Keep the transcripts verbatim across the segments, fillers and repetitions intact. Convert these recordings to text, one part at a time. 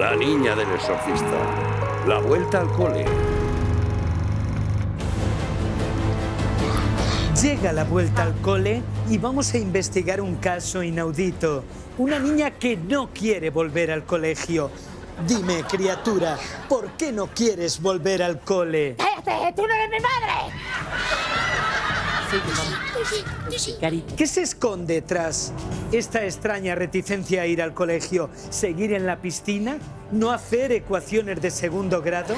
La niña del exorcista. La vuelta al cole. Llega la vuelta al cole y vamos a investigar un caso inaudito. Una niña que no quiere volver al colegio. Dime, criatura, ¿por qué no quieres volver al cole? ¡Cállate! ¡Tú no eres mi madre! Sí, sí, sí, sí. ¿Qué se esconde tras esta extraña reticencia a ir al colegio? ¿Seguir en la piscina? ¿No hacer ecuaciones de segundo grado?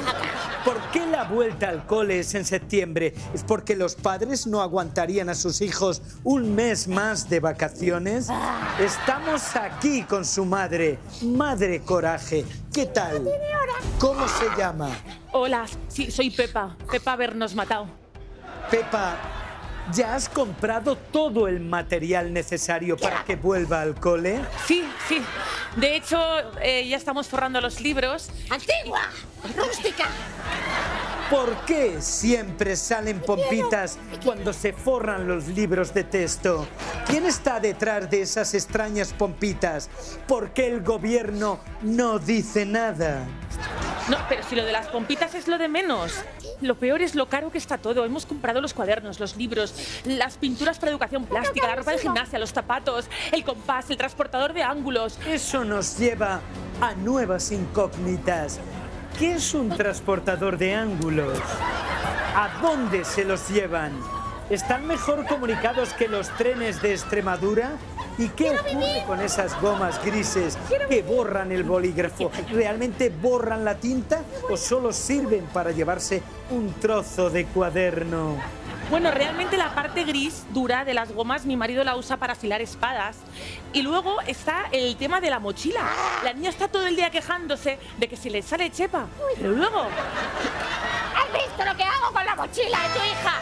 ¿Por qué la vuelta al cole es en septiembre? ¿Es porque los padres no aguantarían a sus hijos un mes más de vacaciones? Estamos aquí con su madre, Madre Coraje. ¿Qué tal? ¿Cómo se llama? Hola, sí, soy Pepa. Pepa habernos matado. Pepa, ¿ya has comprado todo el material necesario para que vuelva al cole? Sí, sí. De hecho, eh, ya estamos forrando los libros. ¡Antigua! ¡Rústica! ¿Por qué siempre salen pompitas cuando se forran los libros de texto? ¿Quién está detrás de esas extrañas pompitas? ¿Por qué el gobierno no dice nada? No, pero si lo de las pompitas es lo de menos. Lo peor es lo caro que está todo. Hemos comprado los cuadernos, los libros, las pinturas para educación plástica, la ropa de gimnasia, los zapatos, el compás, el transportador de ángulos. Eso nos lleva a nuevas incógnitas. ¿Qué es un transportador de ángulos? ¿A dónde se los llevan? ¿Están mejor comunicados que los trenes de Extremadura? ¿Y qué ocurre con esas gomas grises que borran el bolígrafo? ¿Realmente borran la tinta o solo sirven para llevarse un trozo de cuaderno? Bueno, realmente la parte gris dura de las gomas mi marido la usa para afilar espadas. Y luego está el tema de la mochila. La niña está todo el día quejándose de que se le sale chepa. Pero luego... ¿Has visto lo que hago con la mochila de tu hija?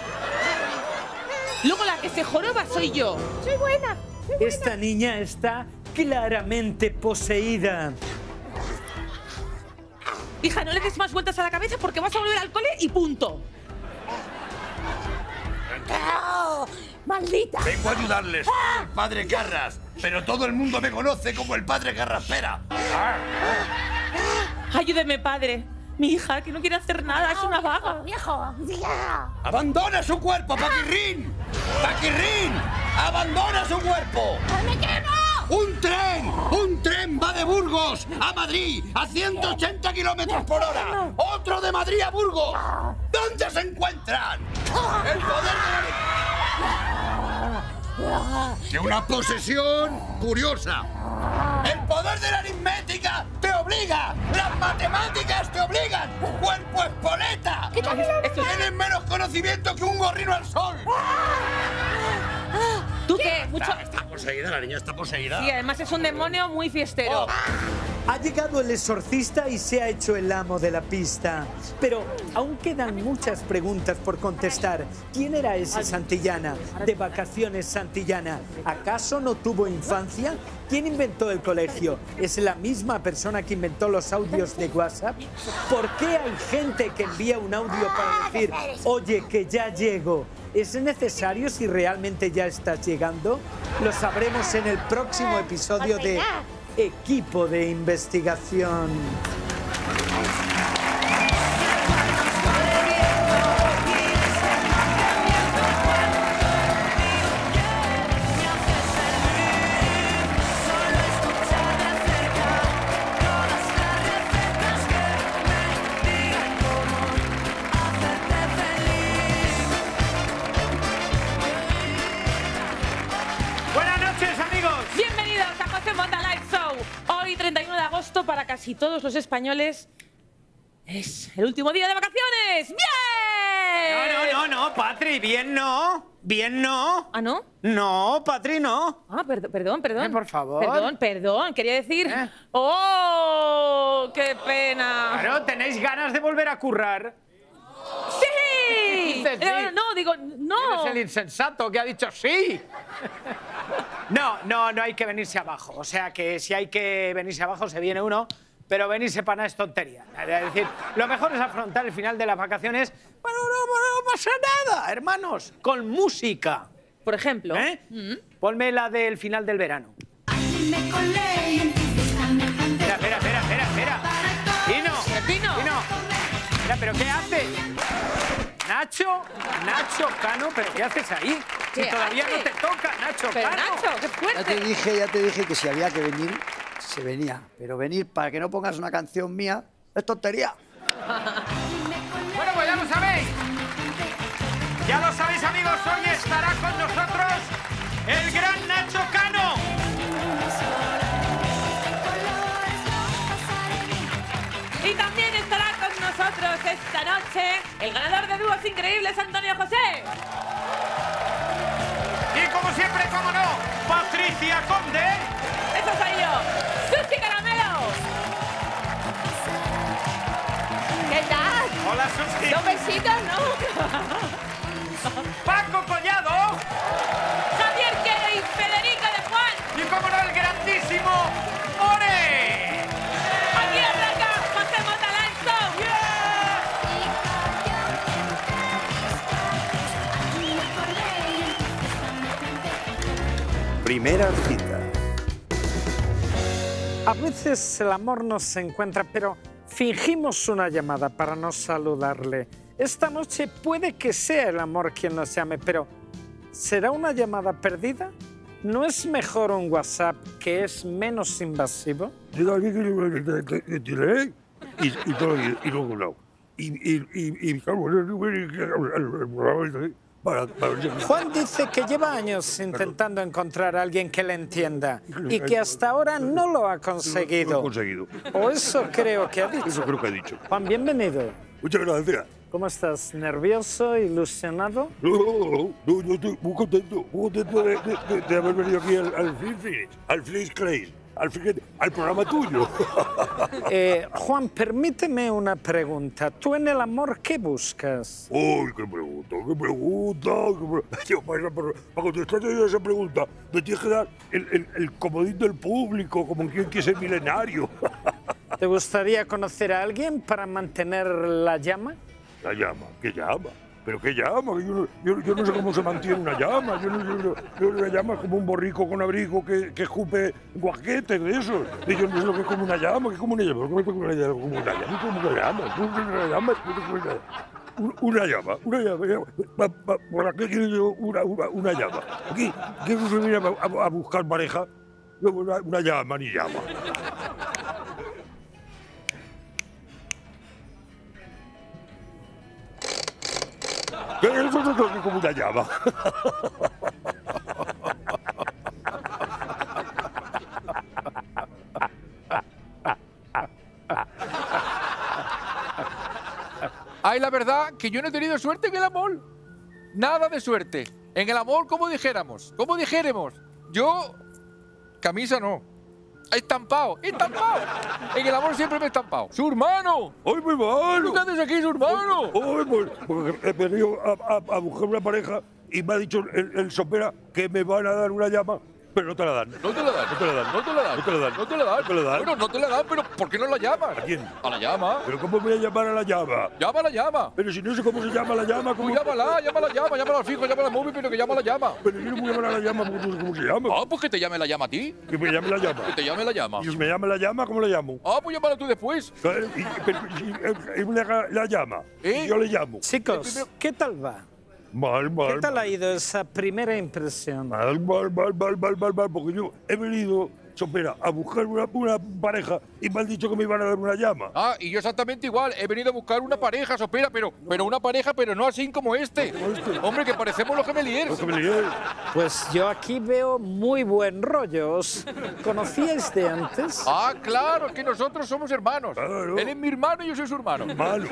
Luego la que se joroba soy yo. Soy buena. Esta niña está claramente poseída. Hija, no le des más vueltas a la cabeza porque vas a volver al cole y punto. ¡Oh, maldita! Vengo a ayudarles, el padre Carras, pero todo el mundo me conoce como el padre Carraspera. Ayúdeme, padre. Mi hija, que no quiere hacer nada, es una vaga. ¡Viejo! ¡Abandona su cuerpo, Paquirrín! ¡Paquirrín! ¡Abandona su cuerpo! ¡Mecano! ¡Un tren! ¡Un tren va de Burgos a Madrid a ciento ochenta kilómetros por hora! ¡Otro de Madrid a Burgos! ¿Dónde se encuentran? ¡El poder de una posesión curiosa! ¡El poder de la aritmética te obliga! ¡Las matemáticas te obligan! ¡Cuerpo espoleta! ¡Tienes menos conocimiento que un gorrino al sol! ¿Tú qué? Mucho... Está, está poseída, la niña está poseída. Sí, además es un demonio muy fiestero. Oh. Ha llegado el exorcista y se ha hecho el amo de la pista. Pero aún quedan muchas preguntas por contestar. ¿Quién era ese Santillana? De vacaciones Santillana. ¿Acaso no tuvo infancia? ¿Quién inventó el colegio? ¿Es la misma persona que inventó los audios de WhatsApp? ¿Por qué hay gente que envía un audio para decir, oye, que ya llego? ¿Es necesario si realmente ya estás llegando? Lo sabremos en el próximo episodio de Equipo de Investigación. Y todos los españoles, es el último día de vacaciones. ¡Bien! No, no, no, no, Patri, bien no. Bien no. ¿Ah, no? No, Patri, no. Ah, per perdón, perdón. Eh, por favor. Perdón, perdón, quería decir... ¿Eh? ¡Oh, qué pena! Claro, ¿tenéis ganas de volver a currar? ¡Sí! Eh, no, digo, no. Eres el insensato que ha dicho sí. No, no, no hay que venirse abajo. O sea, que si hay que venirse abajo, se viene uno... Pero venirse para nada es tontería. Es decir, lo mejor es afrontar el final de las vacaciones. Bueno, no, no pasa nada, hermanos. Con música. Por ejemplo. ¿Eh? Mm-hmm. Ponme la del final del verano. Espera, espera, espera, espera. Formentera, ¿pero qué haces? Nacho, Nacho Cano, ¿pero qué haces ahí? Que todavía hace? No te toca, Nacho pero Cano. Nacho, qué fuerte. Ya te dije, ya te dije que si había que venir, se venía. Pero venir para que no pongas una canción mía es tontería. Bueno, pues ya lo sabéis. Ya lo sabéis, amigos, hoy estará con nosotros el gran Nacho Cano. Y también estará con nosotros esta noche el ganador de dúos increíbles, Antonio José. Y como siempre, como no, Patricia Conde. Eso soy yo, Susi Caramelo. ¿Qué tal? Hola, Susi. Dos besitos, ¿no? Paco Collado, Javier Quero y Federico de Juan. Y como no, el grandísimo Ore. Aquí arranca José Mota Lanzo. Yeah. Primera cita. A veces el amor nos encuentra, pero fingimos una llamada para no saludarle. Esta noche puede que sea el amor quien nos llame, pero ¿será una llamada perdida? ¿No es mejor un WhatsApp que es menos invasivo? Y Juan dice que lleva años intentando encontrar a alguien que le entienda y que hasta ahora no lo ha conseguido. No lo he conseguido. O eso creo que ha dicho. Eso creo que ha dicho. Juan, bienvenido. Muchas gracias. ¿Cómo estás? ¿Nervioso? ¿Ilusionado? No, no, no, yo estoy muy contento, muy contento de, de, de haber venido aquí al, al Flix, al Flix Craze, al, al programa tuyo. Eh, Juan, permíteme una pregunta. ¿Tú en el amor qué buscas? ¡Uy, qué pregunta, qué pregunta! Qué pregunta. Para contestarte esa pregunta, me tienes que dar el, el, el comodín del público, como quien quiere ser milenario. ¿Te gustaría conocer a alguien para mantener la llama? La llama, ¿qué llama? ¿Pero qué llama? Yo no, yo, yo no sé cómo se mantiene una llama. Yo no, yo, yo, yo, la llama es como un borrico con abrigo que, que escupe guaquetes de esos. Y yo no sé lo que es como una llama. ¿Qué es como una llama? ¿Cómo es como una llama? ¿Cómo una llama? ¿Cómo una llama? ¿Cómo una llama? ¿Cómo una llama? Una llama, una llama. ¿Para qué quiero yo una, una, una llama? Aquí, quiero venir a, a buscar pareja. Una, una llama, ni llama. Eso es como una llama. Ay, la verdad que yo no he tenido suerte en el amor. Nada de suerte. En el amor, como dijéramos, como dijéramos. Yo, camisa no. He estampado, he estampado. En el amor siempre me he estampado. ¡Su hermano! ¡Ay, mi hermano! ¿Qué haces aquí, su hermano? ¡Ay, pues! Porque he venido a, a, a buscar una pareja y me ha dicho el, el sopera que me van a dar una llama, pero no te la dan. No te la dan, no te la dan, no te la dan, no te la dan, no te la dan, no te la dan. Bueno, no te la dan, pero ¿por qué no la llamas? ¿A quién? A la llama. ¿Pero cómo voy a llamar a la llama? Llama a la llama. Pero si no sé cómo se llama la llama, ¿cómo? Pues llámala, llámala, llama, llámala al fijo, llámala al móvil, pero que llama a la llama. Pero yo no voy a llamar a la llama porque no sé cómo se llama. Ah, pues que te llame la llama a ti. Que me llame la llama. Que te llame la llama. Y si me llama la llama, ¿cómo la llamo? Ah, pues llámala tú después. Y, pero, y, y me la, la llama. ¿Eh? Y yo le llamo. Chicos, ¿qué tal va? Mal, mal. ¿Qué tal ha ido esa primera impresión? Mal, mal, mal, mal, mal, mal, mal, porque yo he venido, sopera, a buscar una, una pareja y me han dicho que me iban a dar una llama. Ah, y yo exactamente igual, he venido a buscar una pareja, sopera, pero, pero una pareja, pero no así como este. No como este. Hombre, que parecemos los gemeliers. Los gemeliers. Pues yo aquí veo muy buen rollo. ¿Os conocíais de antes? Ah, claro, es que nosotros somos hermanos. Claro. Él es mi hermano y yo soy su hermano. Hermano.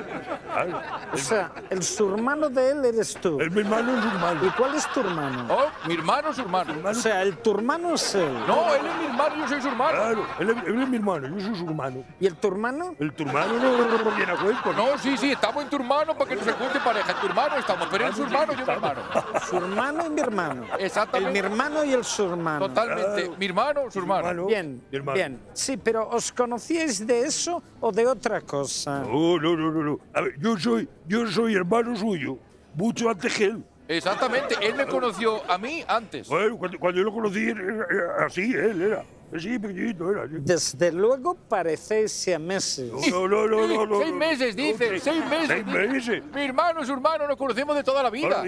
Claro. O sea, el surmano de él eres tú. El mi hermano es mi hermano. ¿Y cuál es tu hermano? Oh, mi hermano es su hermano. hermano. O sea, el tu hermano es él. No, él es mi hermano. Yo soy su hermano. Claro, él, él es mi hermano, yo soy su hermano. ¿Y el tu hermano? El tu hermano no viene a cuento. No, sí, sí, estamos en tu hermano para que nos encuentre pareja. En tu hermano estamos, pero él es su hermano y yo mi hermano. Su hermano y mi hermano. Exactamente. El mi hermano y el su hermano. Totalmente. Claro. Mi hermano, su hermano. hermano. Bien, hermano. bien. Sí, pero ¿os conocíais de eso o de otra cosa? No, no, no, no. no. A ver, yo soy, yo soy hermano suyo, mucho antes que él. Exactamente, él me conoció a mí antes. Bueno, cuando, cuando yo lo conocí, era, era así, él era. Sí, pequeñito era. Sí. Desde luego parecéis seis meses. No, no, no, no, no. Seis meses, dice, no, seis meses. Seis meses. Mi hermano, su hermano, nos conocemos de toda la vida.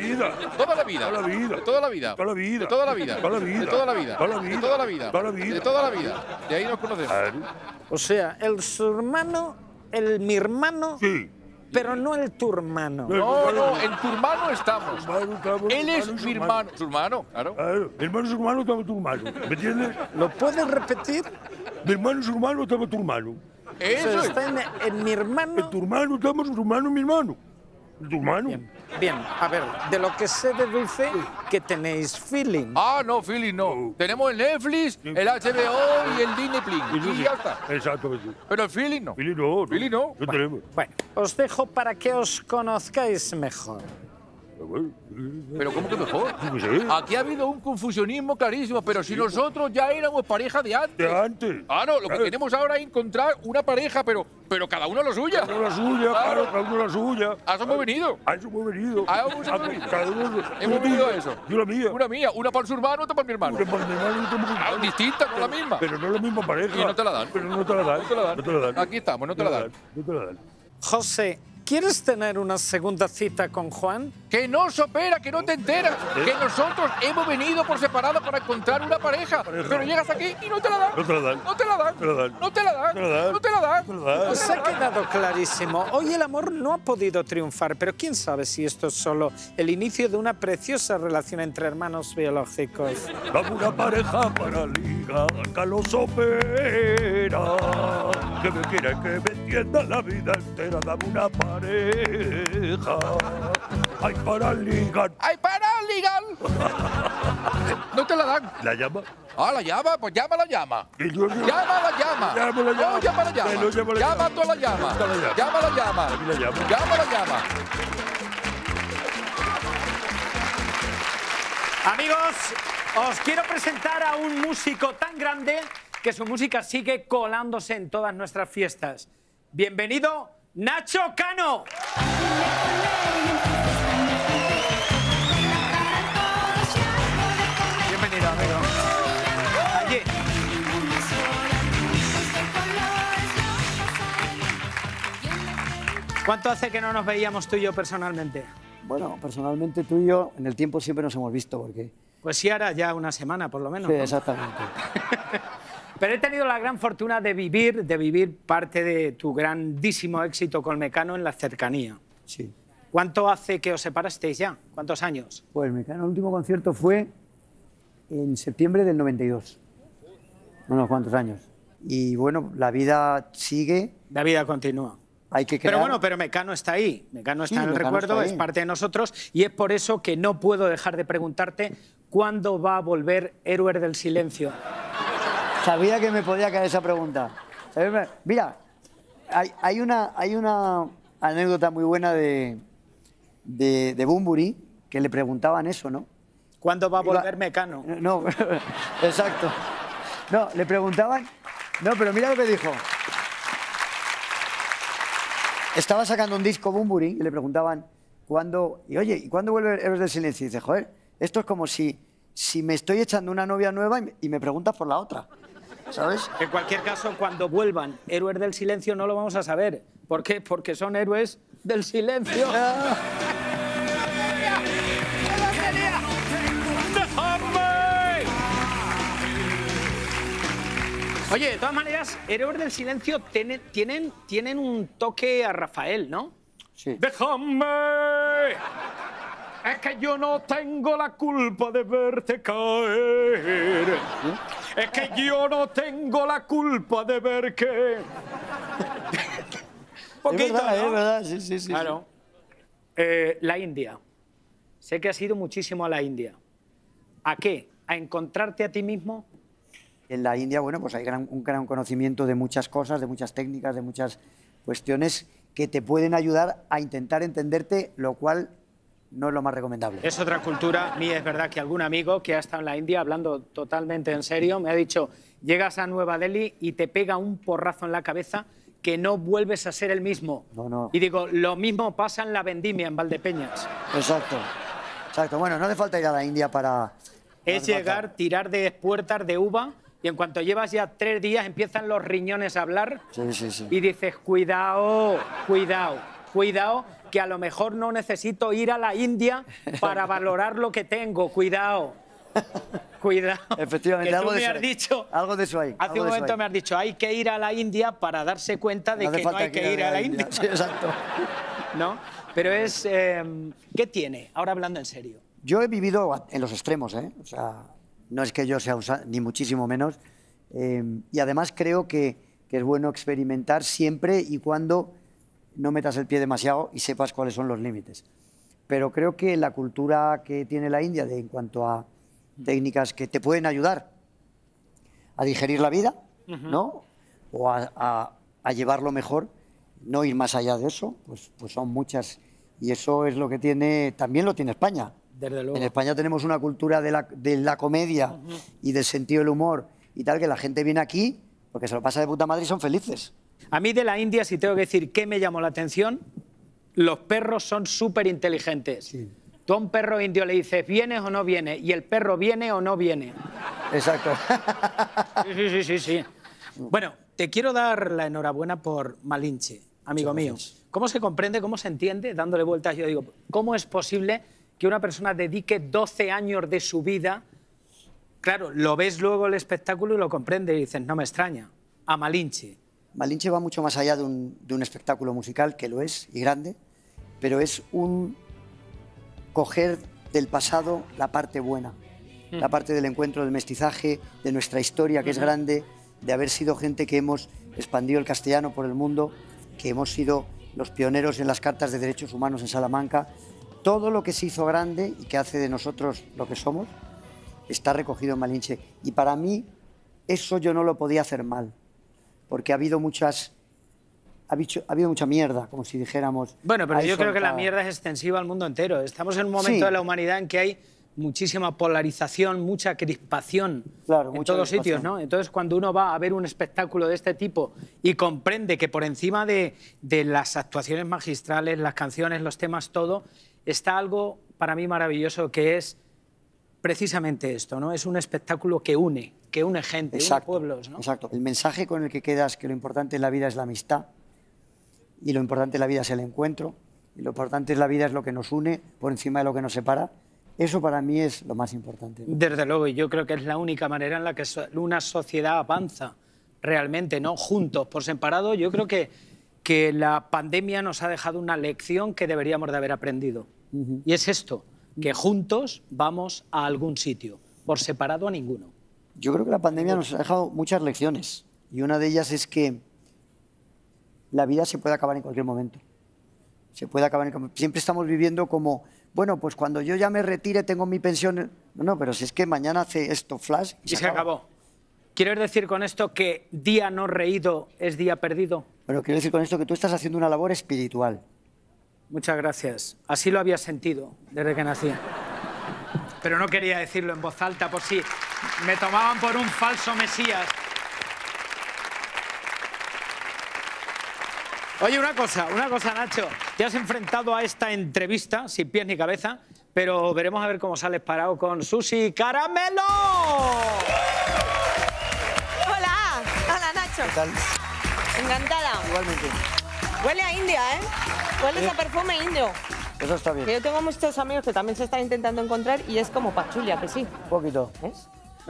Toda la vida. Toda la vida. De toda la vida. Toda la vida. De toda la vida. Toda la vida. De toda la vida. De toda la vida. De toda la vida. De ahí nos conocemos. O sea, el su hermano, el mi hermano. Sí. Pero no el tu hermano. No, no, en tu hermano estamos. Hermano, estamos Él es hermano, mi hermano. Su hermano, claro. claro. Mi hermano es su hermano, estaba tu hermano. ¿Me entiendes? ¿Lo puedes repetir? Mi hermano es su hermano, estaba tu hermano. Eso o sea, es. Está en, en mi hermano. En tu hermano, estamos su hermano, mi hermano. Tu hermano. Bien. Bien, a ver, de lo que se deduce que tenéis feeling. Ah, no, feeling no. no. Tenemos el Netflix, el H B O y el Disney Plus. Y ya está. Exacto. Pero el feeling no. Feeling no. Feeling no. no tenemos. Bueno, bueno, os dejo para que os conozcáis mejor. ¿Pero cómo que mejor? Aquí ha habido un confusionismo clarísimo, pero si nosotros ya éramos pareja de antes. De antes. Ah, no, lo que tenemos ahora es encontrar una pareja, pero, pero cada uno lo suya. Cada uno la suya, claro, cada uno la suya. ¿A eso hemos venido? A eso hemos venido. ¿A eso hemos venido? Cada uno... Hemos venido a eso. Yo la mía. Una mía, una para su hermano, otra para mi hermano. Una para mi hermano, otra para mi distinta, no la misma. Pero no es la misma pareja. Y no te la dan. Pero no te la dan. No te la dan. No te la dan. Aquí estamos, no te la dan. No te la dan. José, ¿quieres tener una segunda cita con Juan? Que no sopera, que no te enteras. ¿Eh? Que nosotros hemos venido por separado para encontrar una pareja. pareja. Pero llegas aquí y no te la dan. No te la dan. No te la dan. No te la dan. No te la dan. Os ha quedado clarísimo. Hoy el amor no ha podido triunfar, pero quién sabe si esto es solo el inicio de una preciosa relación entre hermanos biológicos. Dame una pareja para ligar, que lo sopera. Que me quiera y que me entienda la vida entera. Dame una pareja. ¡Ay, para ligar! ¡Ay, para ligar! No te la dan. ¿La llama? Ah, la llama, pues llama la llama. Yo, yo, llama la llama. Llama la llama. No, llama la llama. No, llama la llama toda la llama. Llama la llama. Llama la llama. Amigos, os quiero presentar a un músico tan grande que su música sigue colándose en todas nuestras fiestas. Bienvenido, Nacho Cano. Bienvenido, amigo. Allí. ¿Cuánto hace que no nos veíamos tú y yo personalmente? Bueno, personalmente tú y yo en el tiempo siempre nos hemos visto porque... Pues sí, ahora ya una semana por lo menos. Sí, exactamente. Pero he tenido la gran fortuna de vivir, de vivir parte de tu grandísimo éxito con Mecano en la cercanía. Sí. ¿Cuánto hace que os separasteis ya? ¿Cuántos años? Pues Mecano, el último concierto fue en septiembre del noventa y dos. Unos cuantos años. Y bueno, la vida sigue. La vida continúa. Hay que crear... Pero bueno, pero Mecano está ahí. Mecano está sí, en el Mecano recuerdo, es parte de nosotros. Y es por eso que no puedo dejar de preguntarte cuándo va a volver Héroes del Silencio. Sabía que me podía caer esa pregunta. Mira, hay, hay, una, hay una anécdota muy buena de, de, de Bunbury que le preguntaban eso, ¿no? ¿Cuándo va a volver Mecano? No, exacto. No, le preguntaban... No, pero mira lo que dijo. Estaba sacando un disco Bunbury y le preguntaban cuándo... Y oye, ¿y cuándo vuelve Héroes del Silencio? Y dice, joder, esto es como si, si me estoy echando una novia nueva y me, y me preguntas por la otra. ¿Sabes? En cualquier caso, cuando vuelvan Héroes del Silencio no lo vamos a saber. ¿Por qué? Porque son héroes del silencio. Oye, de todas maneras, Héroes del Silencio tiene, tienen, tienen un toque a Rafael, ¿no? Sí. ¡Déjame! Es que yo no tengo la culpa de verte caer. Es que yo no tengo la culpa de ver que... Poquito, es verdad, ¿no? Es verdad, sí, sí, sí. Claro. Eh, la India. Sé que has ido muchísimo a la India. ¿A qué? ¿A encontrarte a ti mismo? En la India, bueno, pues hay gran, un gran conocimiento de muchas cosas, de muchas técnicas, de muchas cuestiones que te pueden ayudar a intentar entenderte, lo cual... no es lo más recomendable. Es otra cultura. Mí es verdad que algún amigo que ha estado en la India, hablando totalmente en serio, me ha dicho, llegas a Nueva Delhi y te pega un porrazo en la cabeza que no vuelves a ser el mismo. No, no. Y digo, lo mismo pasa en la vendimia, en Valdepeñas. Exacto. Exacto. Bueno, no hace falta ir a la India para... Es no llegar, falta. tirar de puertas de uva y en cuanto llevas ya tres días empiezan los riñones a hablar. Sí, sí, sí. Y dices, cuidado, cuidado, cuidado, que a lo mejor no necesito ir a la India para valorar lo que tengo, cuidado. Cuidado. Efectivamente, que algo, tú de me has dicho, algo de eso hay. Hace un momento me has dicho, hay que ir a la India para darse cuenta de no que no hay que, que ir a la India. India. Sí, exacto. ¿No? Pero es... Eh, ¿qué tiene? Ahora hablando en serio. Yo he vivido en los extremos, ¿eh? O sea, no es que yo sea usado, ni muchísimo menos. Eh, y además creo que, que es bueno experimentar siempre y cuando no metas el pie demasiado y sepas cuáles son los límites. Pero creo que la cultura que tiene la India de, en cuanto a técnicas que te pueden ayudar a digerir la vida, uh-huh, ¿no? O a, a, a llevarlo mejor, no ir más allá de eso, pues, pues son muchas. Y eso es lo que tiene, también lo tiene España. Desde luego. En España tenemos una cultura de la, de la comedia, uh-huh, y del sentido del humor y tal, que la gente viene aquí porque se lo pasa de puta madre y son felices. A mí de la India, si tengo que decir qué me llamó la atención, los perros son súper inteligentes. Sí. Tú a un perro indio le dices, ¿vienes o no vienes? Y el perro viene o no viene. Exacto. Sí, sí, sí, sí. Bueno, te quiero dar la enhorabuena por Malinche, amigo mío. ¿Cómo se comprende, cómo se entiende? Dándole vueltas, yo digo, ¿cómo es posible que una persona dedique doce años de su vida? Claro, lo ves luego el espectáculo y lo comprendes y dices, no me extraña, a Malinche. Malinche va mucho más allá de un, de un espectáculo musical, que lo es, y grande, pero es un coger del pasado la parte buena, mm, la parte del encuentro, del mestizaje, de nuestra historia, que mm-hmm, es grande, de haber sido gente que hemos expandido el castellano por el mundo, que hemos sido los pioneros en las cartas de derechos humanos en Salamanca. Todo lo que se hizo grande y que hace de nosotros lo que somos, está recogido en Malinche. Y para mí, eso yo no lo podía hacer mal. Porque ha habido muchas... Ha habido, ha habido mucha mierda, como si dijéramos... Bueno, pero yo creo que la mierda es extensiva al mundo entero. Estamos en un momento, sí, de la humanidad en que hay muchísima polarización, mucha crispación, claro, en mucha todos crispación. Sitios, ¿no? Entonces, cuando uno va a ver un espectáculo de este tipo y comprende que por encima de, de las actuaciones magistrales, las canciones, los temas, todo, está algo para mí maravilloso, que es precisamente esto, ¿no? Es un espectáculo que une, que une gente, exacto, une pueblos, ¿no? Exacto. El mensaje con el que quedas, que lo importante en la vida es la amistad, y lo importante en la vida es el encuentro, y lo importante en la vida es lo que nos une por encima de lo que nos separa. Eso para mí es lo más importante, ¿no? Desde luego, y yo creo que es la única manera en la que una sociedad avanza realmente, ¿no? Juntos, por separado, yo creo que, que la pandemia nos ha dejado una lección que deberíamos de haber aprendido. Uh-huh. Y es esto, que juntos vamos a algún sitio, por separado a ninguno. Yo creo que la pandemia nos ha dejado muchas lecciones, y una de ellas es que la vida se puede acabar en cualquier momento. Se puede acabar en cualquier momento. Siempre estamos viviendo como, bueno, pues cuando yo ya me retire tengo mi pensión. No, no, pero si es que mañana hace esto flash y, y se, se acabó. acabó. ¿Quieres decir con esto que día no reído es día perdido? Bueno, quiero decir con esto que tú estás haciendo una labor espiritual. Muchas gracias. Así lo había sentido desde que nací. Pero no quería decirlo en voz alta por si me tomaban por un falso mesías. Oye, una cosa, una cosa, Nacho. Te has enfrentado a esta entrevista sin pies ni cabeza, pero veremos a ver cómo sales parado con Susi Caramelo. Hola, hola, Nacho. ¿Qué tal? Encantada. Igualmente. Huele a India, ¿eh? Huele, ¿eh?, a perfume indio. Eso está bien. Yo tengo muchos amigos que también se están intentando encontrar y es como pachulia, que sí. Un poquito. ¿Ves?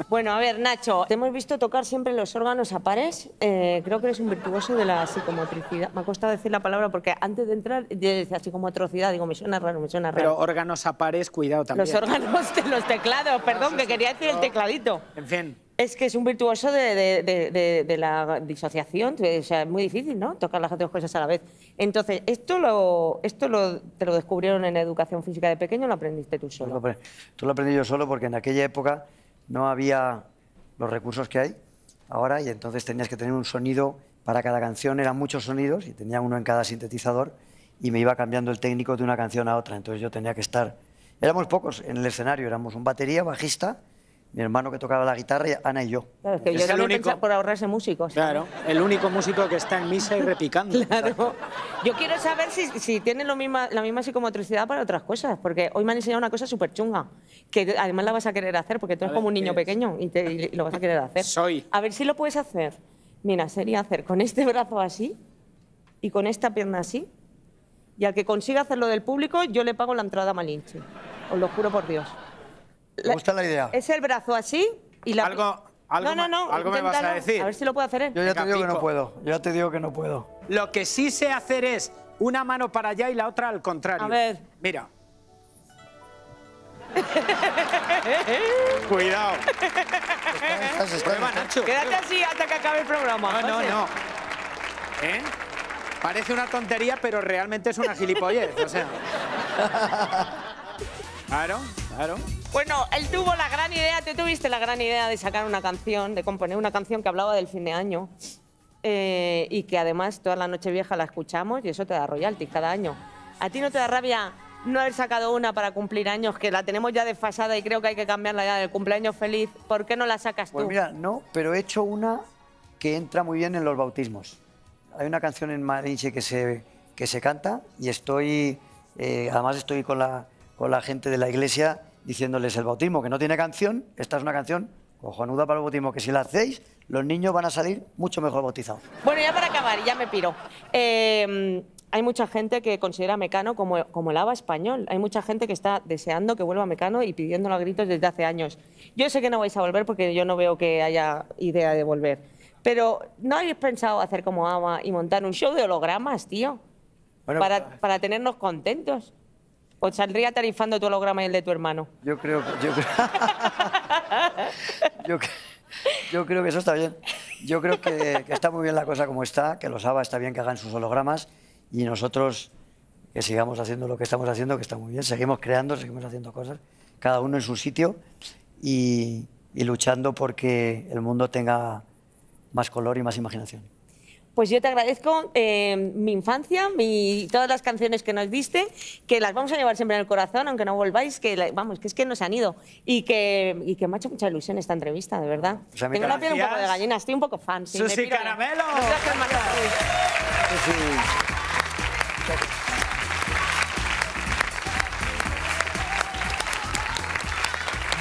Bueno, a ver, Nacho, te hemos visto tocar siempre los órganos a pares. Eh, creo que eres un virtuoso de la psicomotricidad. Me ha costado decir la palabra porque antes de entrar yo decía psicomotricidad, digo, me suena raro, me suena raro. Pero órganos a pares, cuidado también. Los órganos de los teclados, perdón, no, que quería decir el tecladito. En fin. Es que es un virtuoso de, de, de, de, de la disociación, o sea, es muy difícil, ¿no?, tocar las otras cosas a la vez. Entonces, ¿esto, lo, esto lo, te lo descubrieron en educación física de pequeño o lo aprendiste tú solo? Tú lo, tú lo aprendí yo solo porque en aquella época no había los recursos que hay ahora y entonces tenías que tener un sonido para cada canción, eran muchos sonidos y tenía uno en cada sintetizador y me iba cambiando el técnico de una canción a otra, entonces yo tenía que estar... Éramos pocos en el escenario, éramos un batería, bajista, mi hermano que tocaba la guitarra, y Ana y yo. Claro, es que yo también pensaba por ahorrarse músicos. Claro, el único músico que está en misa y repicando. Claro. Yo quiero saber si, si tienen lo misma, la misma psicomotricidad para otras cosas, porque hoy me han enseñado una cosa súper chunga, que además la vas a querer hacer, porque tú eres como un niño pequeño y, te, y lo vas a querer hacer. Soy. A ver si lo puedes hacer. Mira, sería hacer con este brazo así y con esta pierna así, y al que consiga hacerlo del público, yo le pago la entrada a Malinche. Os lo juro por Dios. Me gusta la idea. Es el brazo así y la... Algo, algo, no, no, no, algo me vas a decir. A ver si lo puedo hacer él. Yo ya te digo que no puedo. Yo ya te digo que no puedo. Lo que sí sé hacer es una mano para allá y la otra al contrario. A ver. Mira. Cuidado. Estás, estás, prueba, Nacho. Quédate así hasta que acabe el programa. No, no, no. ¿Eh? Parece una tontería, pero realmente es una gilipollez. O sea... Claro, claro. Bueno, él tuvo la gran idea, tú tuviste la gran idea de sacar una canción, de componer una canción que hablaba del fin de año eh, y que además toda la Nochevieja la escuchamos y eso te da royalties cada año. ¿A ti no te da rabia no haber sacado una para cumplir años, que la tenemos ya desfasada y creo que hay que cambiarla ya del cumpleaños feliz? ¿Por qué no la sacas tú? Pues mira, no, pero he hecho una que entra muy bien en los bautismos. Hay una canción en Malinche que se, que se canta y estoy, eh, además estoy con la... con la gente de la iglesia diciéndoles el bautismo, que no tiene canción, esta es una canción cojonuda para el bautismo, que si la hacéis, los niños van a salir mucho mejor bautizados. Bueno, ya para acabar, ya me piro. Eh, hay mucha gente que considera a Mecano como, como el ABBA español. Hay mucha gente que está deseando que vuelva a Mecano y pidiéndolo a gritos desde hace años. Yo sé que no vais a volver porque yo no veo que haya idea de volver. Pero ¿no habéis pensado hacer como ABBA y montar un show de hologramas, tío? Bueno, para, para tenernos contentos. ¿O saldría tarifando tu holograma y el de tu hermano? Yo creo que... Yo creo, yo, yo creo que eso está bien. Yo creo que, que está muy bien la cosa como está, que los ABBA está bien que hagan sus hologramas y nosotros que sigamos haciendo lo que estamos haciendo, que está muy bien. Seguimos creando, seguimos haciendo cosas, cada uno en su sitio y, y luchando porque el mundo tenga más color y más imaginación. Pues yo te agradezco eh, mi infancia, mi, todas las canciones que nos diste, que las vamos a llevar siempre en el corazón, aunque no volváis, que la, vamos, que es que nos han ido. Y que, y que me ha hecho mucha ilusión esta entrevista, de verdad. Pues tengo la piel un poco de gallina, estoy un poco fan. Sí, ¡Susi Caramelo!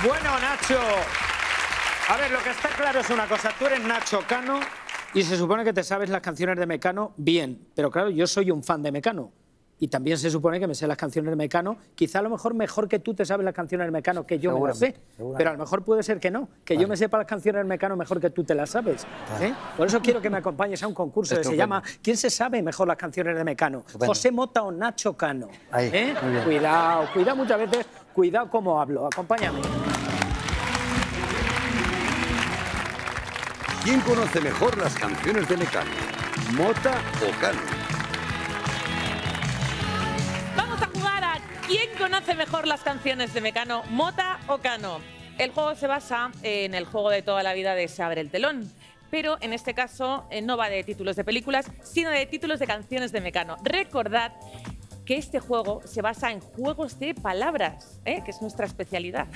Bueno, Nacho, a ver, lo que está claro es una cosa, tú eres Nacho Cano, y se supone que te sabes las canciones de Mecano bien, pero claro, yo soy un fan de Mecano y también se supone que me sé las canciones de Mecano, quizá a lo mejor mejor que tú te sabes las canciones de Mecano que yo me las sé, pero a lo mejor puede ser que no, que vale. yo me sepa las canciones de Mecano mejor que tú te las sabes. Vale. ¿eh? Por eso quiero que me acompañes a un concurso Estupendo. que se llama ¿Quién se sabe mejor las canciones de Mecano? Estupendo. ¿José Mota o Nacho Cano? Ahí, ¿eh? Cuidado, cuidado muchas veces, cuidado cómo hablo, acompáñame. ¿Quién conoce mejor las canciones de Mecano? ¿Mota o Cano? Vamos a jugar a ¿Quién conoce mejor las canciones de Mecano? ¿Mota o Cano? El juego se basa en el juego de toda la vida de Se abre el telón, pero en este caso no va de títulos de películas, sino de títulos de canciones de Mecano. Recordad que este juego se basa en juegos de palabras, ¿eh? que es nuestra especialidad.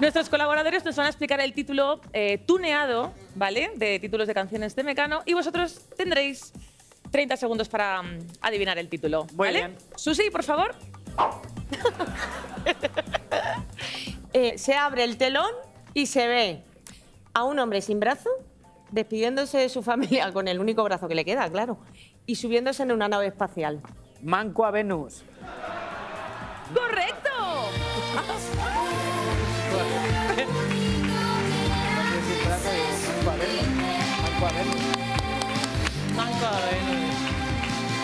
Nuestros colaboradores nos van a explicar el título eh, tuneado, ¿vale? De títulos de canciones de Mecano y vosotros tendréis treinta segundos para um, adivinar el título, ¿vale? Muy bien. Susi, por favor. eh, se abre el telón y se ve a un hombre sin brazo despidiéndose de su familia con el único brazo que le queda, claro, y subiéndose en una nave espacial. Manco a Venus. ¡Correcto!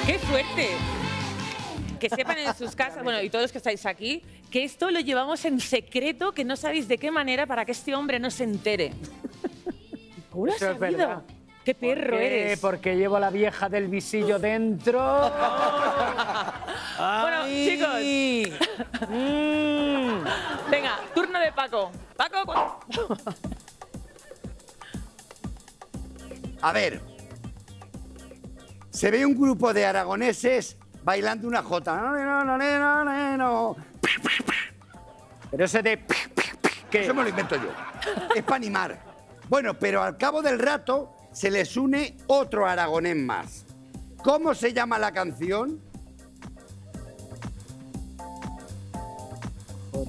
¡Qué fuerte! Que sepan en sus casas, bueno, y todos los que estáis aquí, que esto lo llevamos en secreto, que no sabéis de qué manera para que este hombre no se entere. ¿Cómo lo has sabido? ¡Qué perro eres! Porque llevo a la vieja del visillo dentro. Bueno, chicos. Mm. Venga, turno de Paco. Paco. A ver. Se ve un grupo de aragoneses bailando una jota. Pero ese de... ¿Qué? Eso me lo invento yo. Es para animar. Bueno, pero al cabo del rato se les une otro aragonés más. ¿Cómo se llama la canción? J,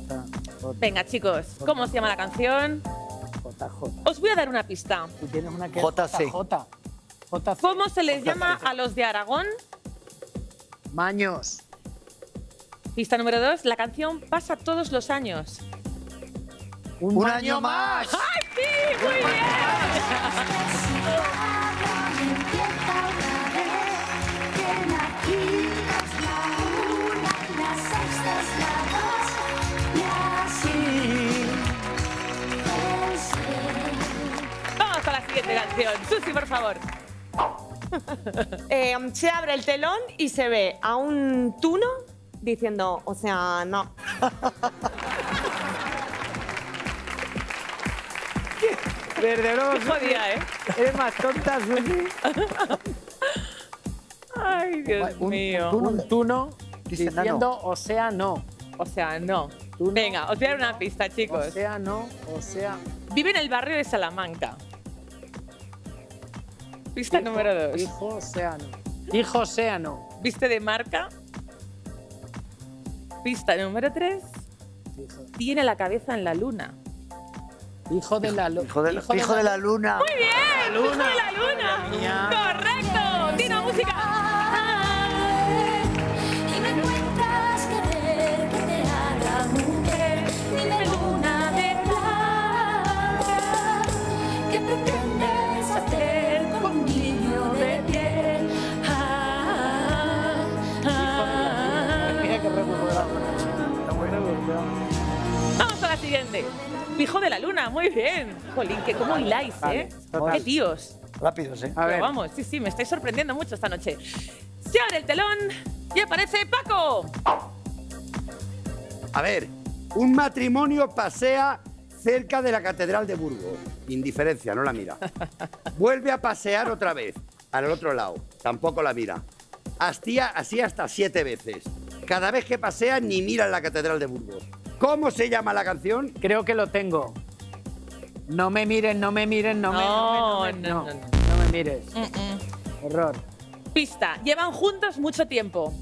J. Venga, chicos, J, ¿cómo J, se llama la canción? J J. Os voy a dar una pista. Tú tienes una que J C. J, J. ¿Cómo se les J, llama J, a los de Aragón? Maños. Pista número dos, la canción pasa todos los años. Un, un año, año más. más. ¡Ay, sí! ¡Muy un bien! Vamos a la siguiente canción. Susi, por favor. Eh, se abre el telón y se ve a un tuno diciendo, o sea, no. Verde, no, jodía, ¿eh? Eres más tonta, Susi. Ay, Dios un, mío. Un, un tuno diciendo, diciendo, o sea, no. O sea, no. Tuno, venga, os voy a dar una pista, chicos. O sea, no, o sea... Vive en el barrio de Salamanca. Pista hijo, número dos. Hijo océano. Hijo océano. Viste de marca. Pista número tres. Hijo. Tiene la cabeza en la luna. Hijo de la luna. Hijo de la, hijo hijo de la, de la luna. luna. Muy bien. La luna. Hijo de la luna. Mía. Correcto. Tino, música. Vamos a la siguiente. Hijo de la luna, muy bien. Jolín, que cómo hiláis, ¿eh? Vale, qué tíos. Rápidos, ¿eh? A ver. Vamos, sí, sí, me estáis sorprendiendo mucho esta noche. Se abre el telón y aparece Paco. A ver, un matrimonio pasea cerca de la Catedral de Burgos. Indiferencia, no la mira. Vuelve a pasear otra vez, al otro lado. Tampoco la mira. Hastía, así hasta siete veces. Cada vez que pasea ni mira en la Catedral de Burgos. ¿Cómo se llama la canción? Creo que lo tengo. No me mires, no me mires, no, no me... No, me, no, me no, no, no, no me mires. Uh -uh. Error. Pista. Llevan juntos mucho tiempo.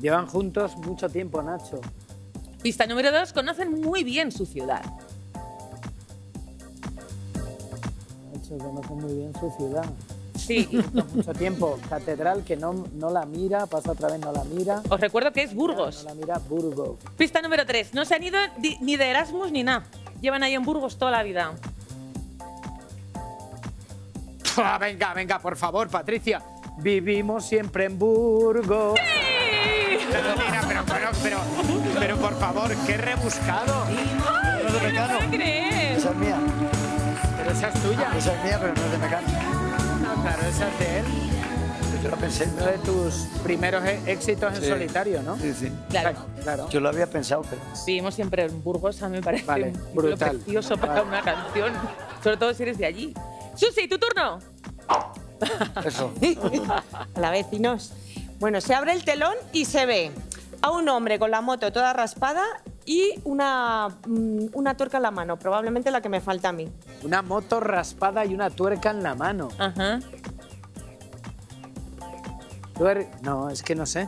Llevan juntos mucho tiempo, Nacho. Pista número dos. Conocen muy bien su ciudad. Nacho, conocen muy bien su ciudad. Sí, mucho tiempo. Catedral que no, no la mira, pasa otra vez, no la mira. Os recuerdo que es Burgos. No la mira, Burgos. Pista número tres. No se han ido ni de Erasmus ni nada. Llevan ahí en Burgos toda la vida. Ah, venga, venga, por favor, Patricia. Vivimos siempre en Burgos. ¡Sí! Pero, mira, pero, pero, pero, pero por favor, qué rebuscado. Ay, no, de no puedo creer. Esa es mía. Pero esa es tuya. Ah, esa es mía, pero no es de Mecano. Claro, esa es de él. Yo lo pensé. Uno de tus primeros éxitos en solitario, ¿no? Sí, sí. Claro, claro. Yo lo había pensado, pero... Vivimos siempre en Burgos, a mí me parece vale, un brutal. precioso para vale. una canción. Sobre todo si eres de allí. Susi, tu turno. Eso. A la vecinos. Bueno, se abre el telón y se ve a un hombre con la moto toda raspada y una, una tuerca en la mano, probablemente la que me falta a mí. Una moto raspada y una tuerca en la mano. Ajá. Tuer... No, es que no sé.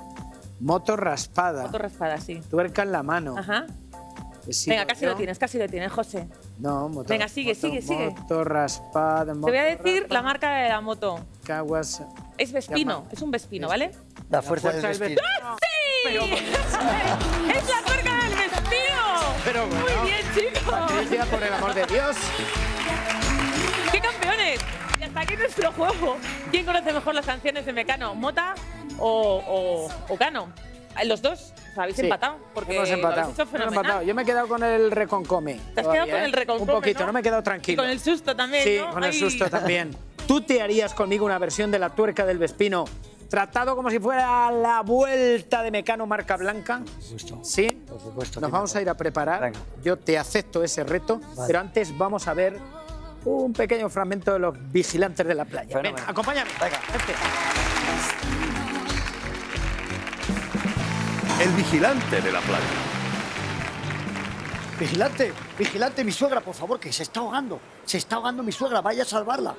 Moto raspada. Moto raspada, sí. Tuerca en la mano. Ajá. Si Venga, lo casi veo... lo tienes, casi lo tienes, José. No, moto. Venga, sigue, moto, sigue, sigue. Moto raspada, moto. Te voy a decir raspada. La marca de la moto. Caguas. Es Vespino, Yama. es un Vespino, ¿vale? La fuerza, la fuerza del Vespino. ¡Ah, sí! Pero... ¡Es la tuerca del Vespino! Pero bueno, muy bien, chicos. Patricia, por el amor de Dios. ¡Qué campeones! Y hasta aquí nuestro juego. ¿Quién conoce mejor las canciones de Mecano? ¿Mota o, o, o Cano? Los dos habéis sí, empatado. Porque hemos empatado. Lo habéis hecho fenomenal. Hemos empatado. Yo me he quedado con el reconcome. Te has quedado con el reconcome. Un poquito, ¿no? No me he quedado tranquilo. Y con el susto también. Sí, ¿no? Con el Ay. susto también. ¿Tú te harías conmigo una versión de la tuerca del Vespino tratado como si fuera la vuelta de Mecano marca blanca? Por supuesto. Sí. Por supuesto. Nos vamos a ir a preparar. Venga. Yo te acepto ese reto, vale. pero antes vamos a ver un pequeño fragmento de los vigilantes de la playa. Venga, acompáñame. Venga. Este. El vigilante de la playa. Vigilante, vigilante, mi suegra, por favor, que se está ahogando. Se está ahogando mi suegra, vaya a salvarla.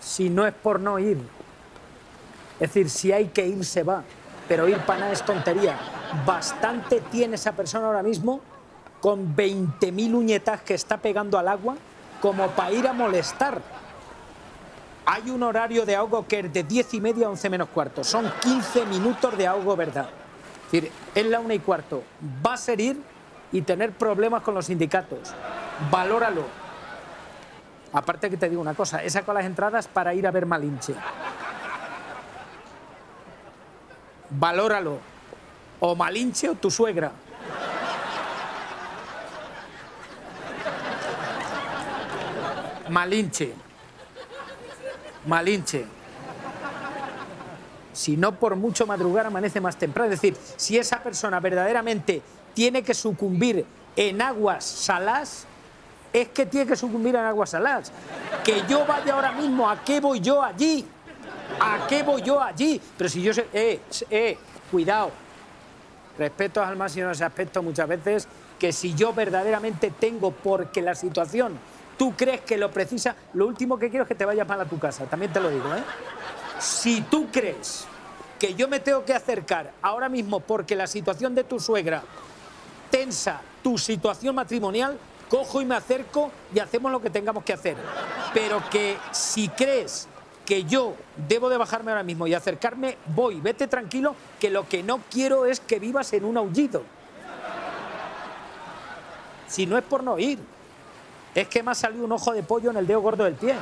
Si no es por no ir. Es decir, si hay que ir, se va. Pero ir para nada es tontería. Bastante tiene esa persona ahora mismo con veinte mil uñetas que está pegando al agua como para ir a molestar. Hay un horario de ahogo que es de diez y media a once menos cuarto. Son quince minutos de ahogo, ¿verdad? Es decir, es la una y cuarto. Va a ser ir y tener problemas con los sindicatos. Valóralo. Aparte que te digo una cosa, he sacado las entradas para ir a ver Malinche. Valóralo. O Malinche o tu suegra. Malinche. Malinche. Si no por mucho madrugar, amanece más temprano. Es decir, si esa persona verdaderamente tiene que sucumbir en aguas saladas, es que tiene que sucumbir en aguas saladas. Que yo vaya ahora mismo, ¿a qué voy yo allí? ¿A qué voy yo allí? Pero si yo sé... Eh, eh, cuidado. Respeto al máximo en ese aspecto muchas veces, que si yo verdaderamente tengo, porque la situación, tú crees que lo precisa, lo último que quiero es que te vayas mal a tu casa, también te lo digo, ¿eh? Si tú crees que yo me tengo que acercar ahora mismo porque la situación de tu suegra tensa tu situación matrimonial, cojo y me acerco y hacemos lo que tengamos que hacer. Pero que si crees que yo debo de bajarme ahora mismo y acercarme, voy, vete tranquilo, que lo que no quiero es que vivas en un aullido. Si no es por no ir, es que me ha salido un ojo de pollo en el dedo gordo del pie.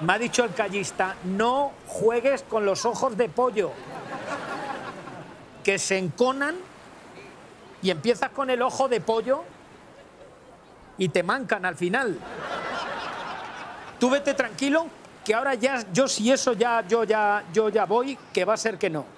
Me ha dicho el callista, no juegues con los ojos de pollo, que se enconan y empiezas con el ojo de pollo y te mancan al final. Tú vete tranquilo, que ahora ya, yo si eso ya, yo ya, yo ya voy, que va a ser que no.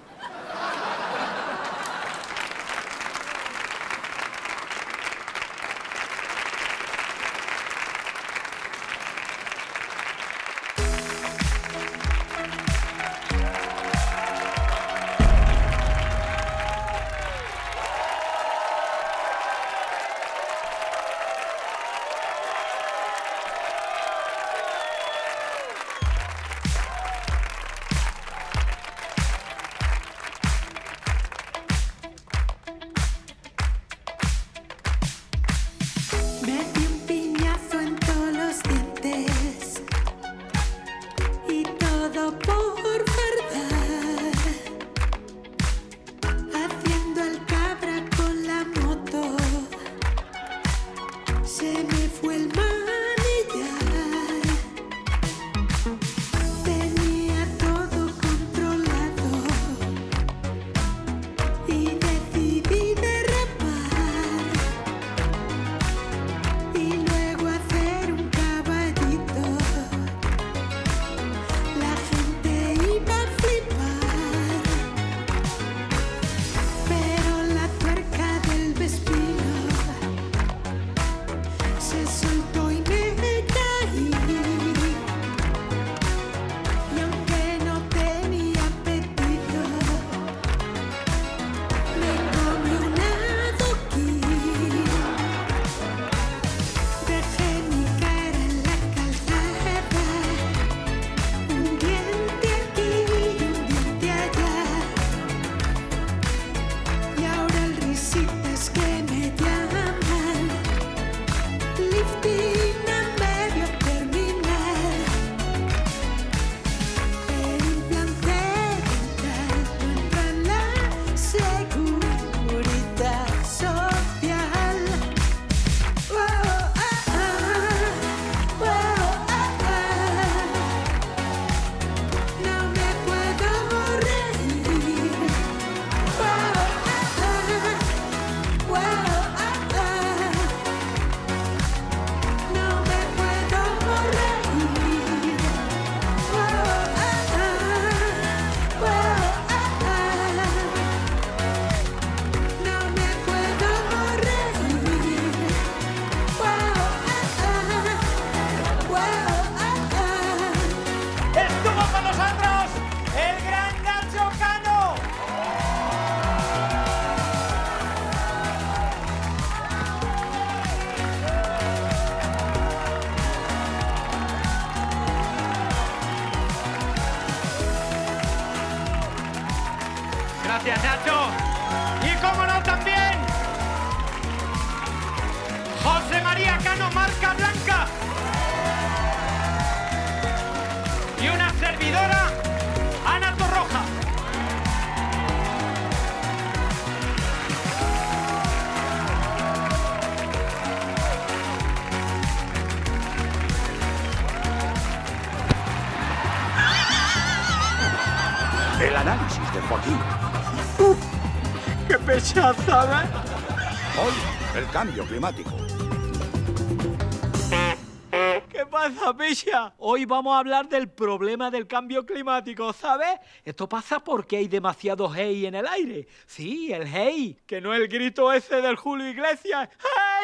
Joaquín. Uf, ¡qué pesada! Hoy, el cambio climático. ¿Qué pasa, Picha? Hoy vamos a hablar del problema del cambio climático, ¿sabes? Esto pasa porque hay demasiado hey en el aire. Sí, el hey, que no el grito ese del Julio Iglesias.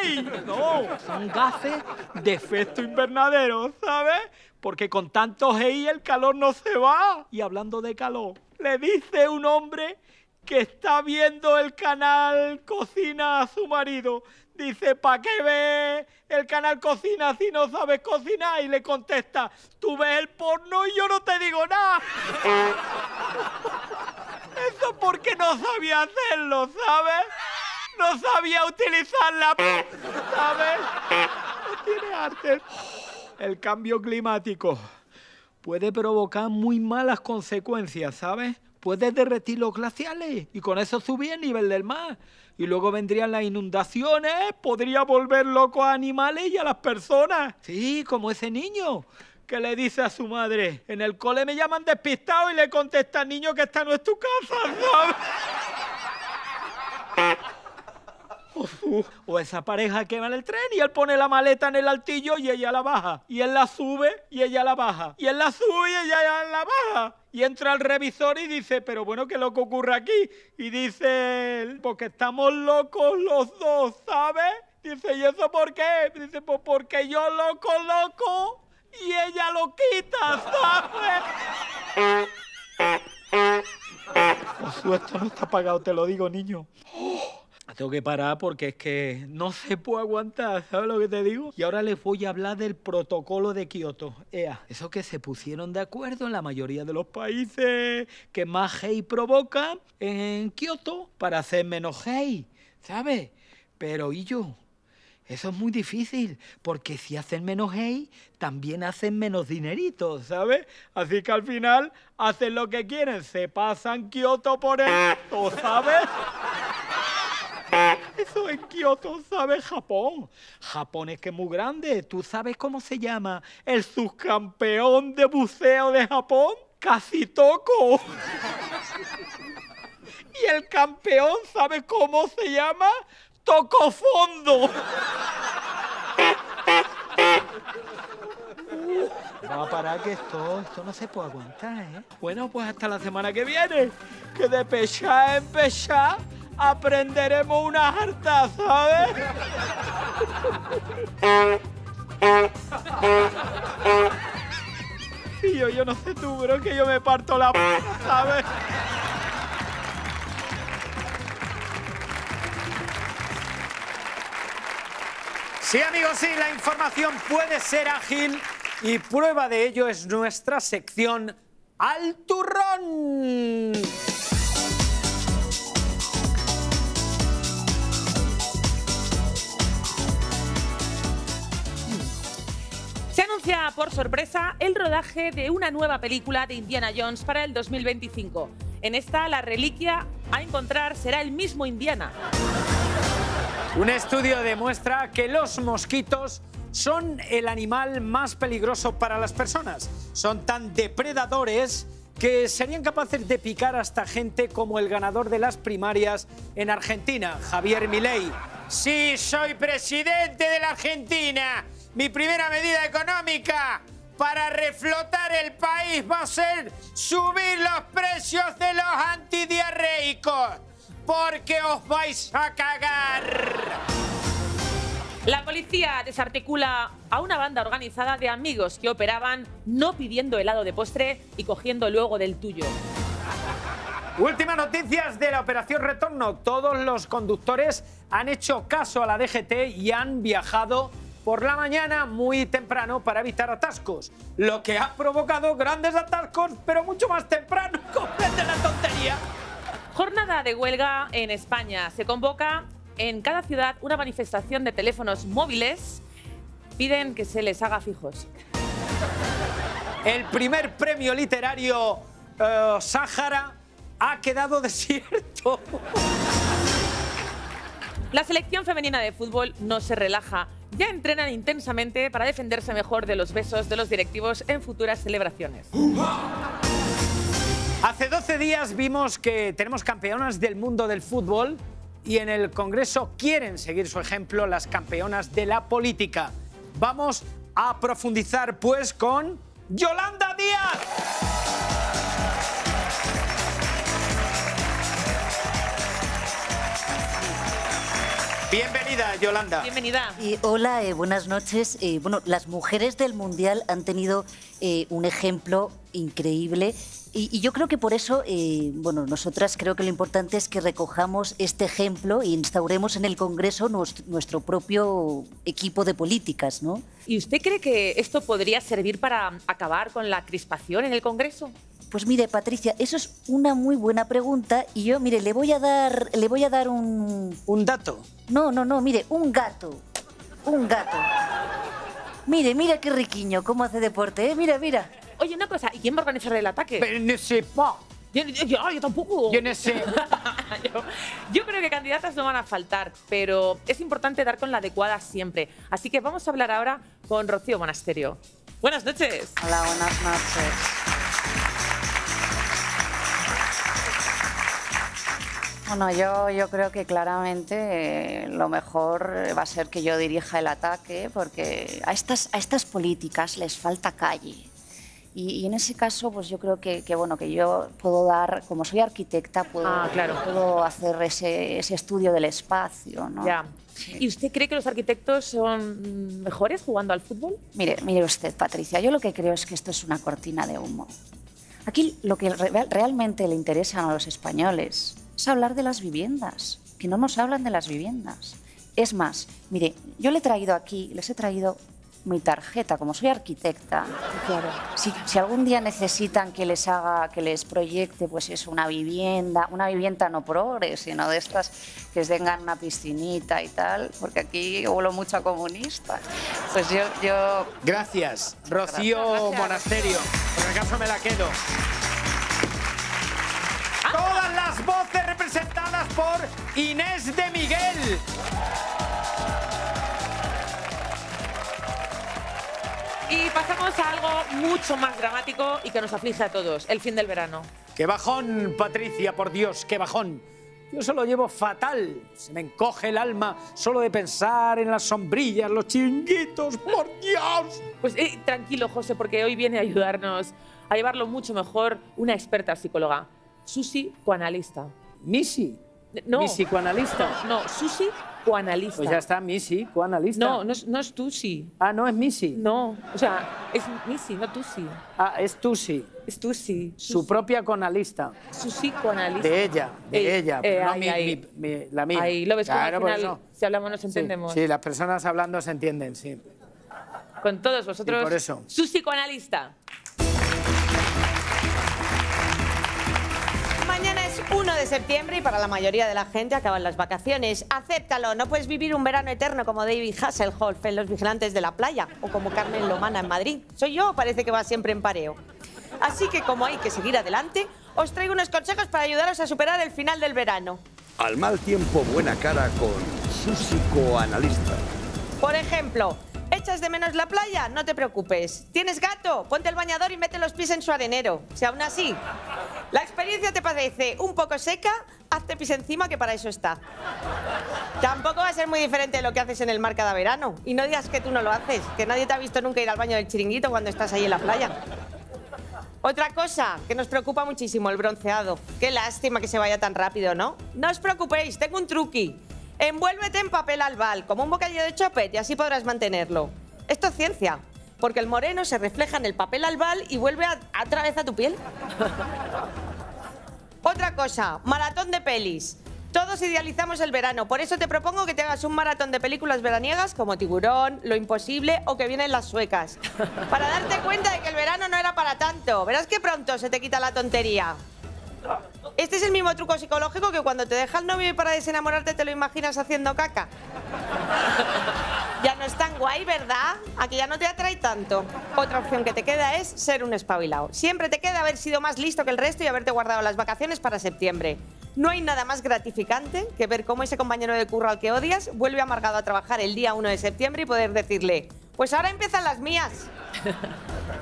¡Hey! No, son gases de efecto invernadero, ¿sabes? Porque con tanto hey el calor no se va. Y hablando de calor, le dice un hombre que está viendo el canal Cocina a su marido. Dice, ¿para qué ves el canal Cocina si no sabes cocinar? Y le contesta, tú ves el porno y yo no te digo nada. Eso porque no sabía hacerlo, ¿sabes? No sabía utilizarla, ¿sabes? No tiene arte. El cambio climático puede provocar muy malas consecuencias, ¿sabes? Puedes derretir los glaciales y con eso subir el nivel del mar. Y luego vendrían las inundaciones, podría volver locos a animales y a las personas. Sí, como ese niño que le dice a su madre, en el cole me llaman despistado y le contesta, niño, que esta no es tu casa, ¿sabes? O esa pareja que va en el tren y él pone la maleta en el altillo y ella la baja. Y él la sube y ella la baja. Y él la sube y ella la baja. Y entra el revisor y dice, pero bueno, ¿qué es lo que ocurre aquí? Y dice él, porque estamos locos los dos, ¿sabes? Dice, ¿y eso por qué? Dice, pues porque yo loco, loco y ella lo quita, ¿sabes? Osu, esto no está pagado, te lo digo, niño. Tengo que parar porque es que no se puede aguantar, ¿sabes lo que te digo? Y ahora les voy a hablar del protocolo de Kioto. Ea, eso que se pusieron de acuerdo en la mayoría de los países que más hate provocan en Kioto para hacer menos hate, ¿sabes? Pero ¿y yo? Eso es muy difícil, porque si hacen menos hate, también hacen menos dinerito, ¿sabes? Así que al final hacen lo que quieren, se pasan Kioto por esto, ¿sabes? Eso en Kioto, ¿sabes? Japón. Japón es que es muy grande. ¿Tú sabes cómo se llama el subcampeón de buceo de Japón? Kasitoko. Y el campeón, ¿sabes cómo se llama? Tocofondo. No, para que esto, esto no se puede aguantar, ¿eh? Bueno, pues hasta la semana que viene. Que de pechá en pechá aprenderemos una harta, ¿sabes? Y yo, yo no sé tú, pero es que yo me parto la p***, ¿sabes? Sí, amigos, sí, la información puede ser ágil y prueba de ello es nuestra sección Al Turrón. Por sorpresa, el rodaje de una nueva película de Indiana Jones para el dos mil veinticinco. En esta, la reliquia a encontrar será el mismo Indiana. Un estudio demuestra que los mosquitos son el animal más peligroso para las personas. Son tan depredadores que serían capaces de picar hasta gente como el ganador de las primarias en Argentina, Javier Milei. Sí, soy presidente de la Argentina. Mi primera medida económica para reflotar el país va a ser subir los precios de los antidiarreicos, porque os vais a cagar. La policía desarticula a una banda organizada de amigos que operaban no pidiendo helado de postre y cogiendo luego del tuyo. Últimas noticias de la Operación Retorno. Todos los conductores han hecho caso a la D G T y han viajado por la mañana muy temprano para evitar atascos, lo que ha provocado grandes atascos, pero mucho más temprano. ¡Comprende la tontería! Jornada de huelga en España. Se convoca en cada ciudad una manifestación de teléfonos móviles. Piden que se les haga fijos. El primer premio literario eh, Sáhara ha quedado desierto. La selección femenina de fútbol no se relaja. Ya entrenan intensamente para defenderse mejor de los besos de los directivos en futuras celebraciones. Hace doce días vimos que tenemos campeonas del mundo del fútbol y en el Congreso quieren seguir su ejemplo las campeonas de la política. Vamos a profundizar, pues, con Yolanda Díaz. Bienvenida, Yolanda. Bienvenida. Y hola, eh, buenas noches. Eh, bueno, las mujeres del Mundial han tenido eh, un ejemplo increíble. Y, y yo creo que por eso, eh, bueno, nosotras creo que lo importante es que recojamos este ejemplo e instauremos en el Congreso nuestro, nuestro propio equipo de políticas, ¿no? ¿Y usted cree que esto podría servir para acabar con la crispación en el Congreso? Pues mire, Patricia, eso es una muy buena pregunta y yo, mire, le voy a dar, le voy a dar un... ¿Un dato? No, no, no, mire, un gato, un gato. Mire, mira qué riquiño, cómo hace deporte, ¿eh? Mira, mira. Oye, una cosa, ¿y quién va a organizar el ataque? Pero no sé, pa. Yo, yo, yo tampoco. Yo no sé. yo, yo creo que candidatas no van a faltar, pero es importante dar con la adecuada siempre. Así que vamos a hablar ahora con Rocío Monasterio. Buenas noches. Hola, buenas noches. Bueno, yo, yo creo que claramente eh, lo mejor va a ser que yo dirija el ataque, porque a estas, a estas políticas les falta calle. Y en ese caso, pues yo creo que, que, bueno, que yo puedo dar, como soy arquitecta, puedo, ah, claro. puedo hacer ese, ese estudio del espacio, ¿no? Ya. Sí. ¿Y usted cree que los arquitectos son mejores jugando al fútbol? Mire, mire usted, Patricia, yo lo que creo es que esto es una cortina de humo. Aquí lo que re- realmente le interesa a los españoles es hablar de las viviendas, que no nos hablan de las viviendas. Es más, mire, yo le he traído aquí, les he traído... mi tarjeta, como soy arquitecta, claro. si, si algún día necesitan que les haga, que les proyecte, pues es una vivienda, una vivienda no progre, sino de estas que tengan una piscinita y tal, porque aquí huelo mucho a comunista. Pues yo... yo... Gracias, Rocío Gracias. Monasterio. Por acaso me la quedo. ¡Ah! Todas las voces representadas por Inés de Miguel. Y pasamos a algo mucho más dramático y que nos aflige a todos, el fin del verano. ¡Qué bajón, Patricia, por Dios, qué bajón! Yo se lo llevo fatal, se me encoge el alma solo de pensar en las sombrillas, los chiringuitos, por Dios. Pues eh, tranquilo, José, porque hoy viene a ayudarnos a llevarlo mucho mejor una experta psicóloga, su psicoanalista. ¿Misi? No. ¿Mi psicoanalista? No, no, su psicoanalista. Pues ya está, mi psicoanalista. No, no es, no es Tusi. Ah, no es Misi. No, o sea, es Misi, no Tusi. Ah, es Tusi. Es Tusi. Su propia coanalista. Su psicoanalista. De ella, de ey, ella, ey, pero ey, no ey, mi, ey. Mi, mi, la mía. Ahí, lo ves, claro, como al final, si hablamos nos entendemos. Sí, sí, las personas hablando se entienden, sí. Con todos vosotros, y por eso. Su psicoanalista. Mañana es uno de septiembre y para la mayoría de la gente acaban las vacaciones. Acéptalo, no puedes vivir un verano eterno como David Hasselhoff en Los Vigilantes de la Playa o como Carmen Lomana en Madrid. Soy yo, parece que va siempre en pareo. Así que como hay que seguir adelante, os traigo unos consejos para ayudaros a superar el final del verano. Al mal tiempo, buena cara con su psicoanalista. Por ejemplo, ¿echas de menos la playa? No te preocupes. ¿Tienes gato? Ponte el bañador y mete los pies en su arenero. Si aún así la experiencia te parece un poco seca, hazte pis encima, que para eso está. Tampoco va a ser muy diferente de lo que haces en el mar cada verano. Y no digas que tú no lo haces, que nadie te ha visto nunca ir al baño del chiringuito cuando estás ahí en la playa. Otra cosa que nos preocupa muchísimo, el bronceado. Qué lástima que se vaya tan rápido, ¿no? No os preocupéis, tengo un truqui. Envuélvete en papel albal, como un bocadillo de choppet, y así podrás mantenerlo. Esto es ciencia, porque el moreno se refleja en el papel albal y vuelve a, a otra vez a tu piel. Otra cosa, maratón de pelis. Todos idealizamos el verano, por eso te propongo que te hagas un maratón de películas veraniegas como Tiburón, Lo Imposible o Que Vienen las Suecas, para darte cuenta de que el verano no era para tanto. Verás que pronto se te quita la tontería. Este es el mismo truco psicológico que cuando te deja el novio y para desenamorarte te lo imaginas haciendo caca. Ya no es tan guay, ¿verdad? Aquí ya no te atrae tanto. Otra opción que te queda es ser un espabilado. Siempre te queda haber sido más listo que el resto y haberte guardado las vacaciones para septiembre. No hay nada más gratificante que ver cómo ese compañero de curro al que odias vuelve amargado a trabajar el día uno de septiembre y poder decirle: pues ahora empiezan las mías.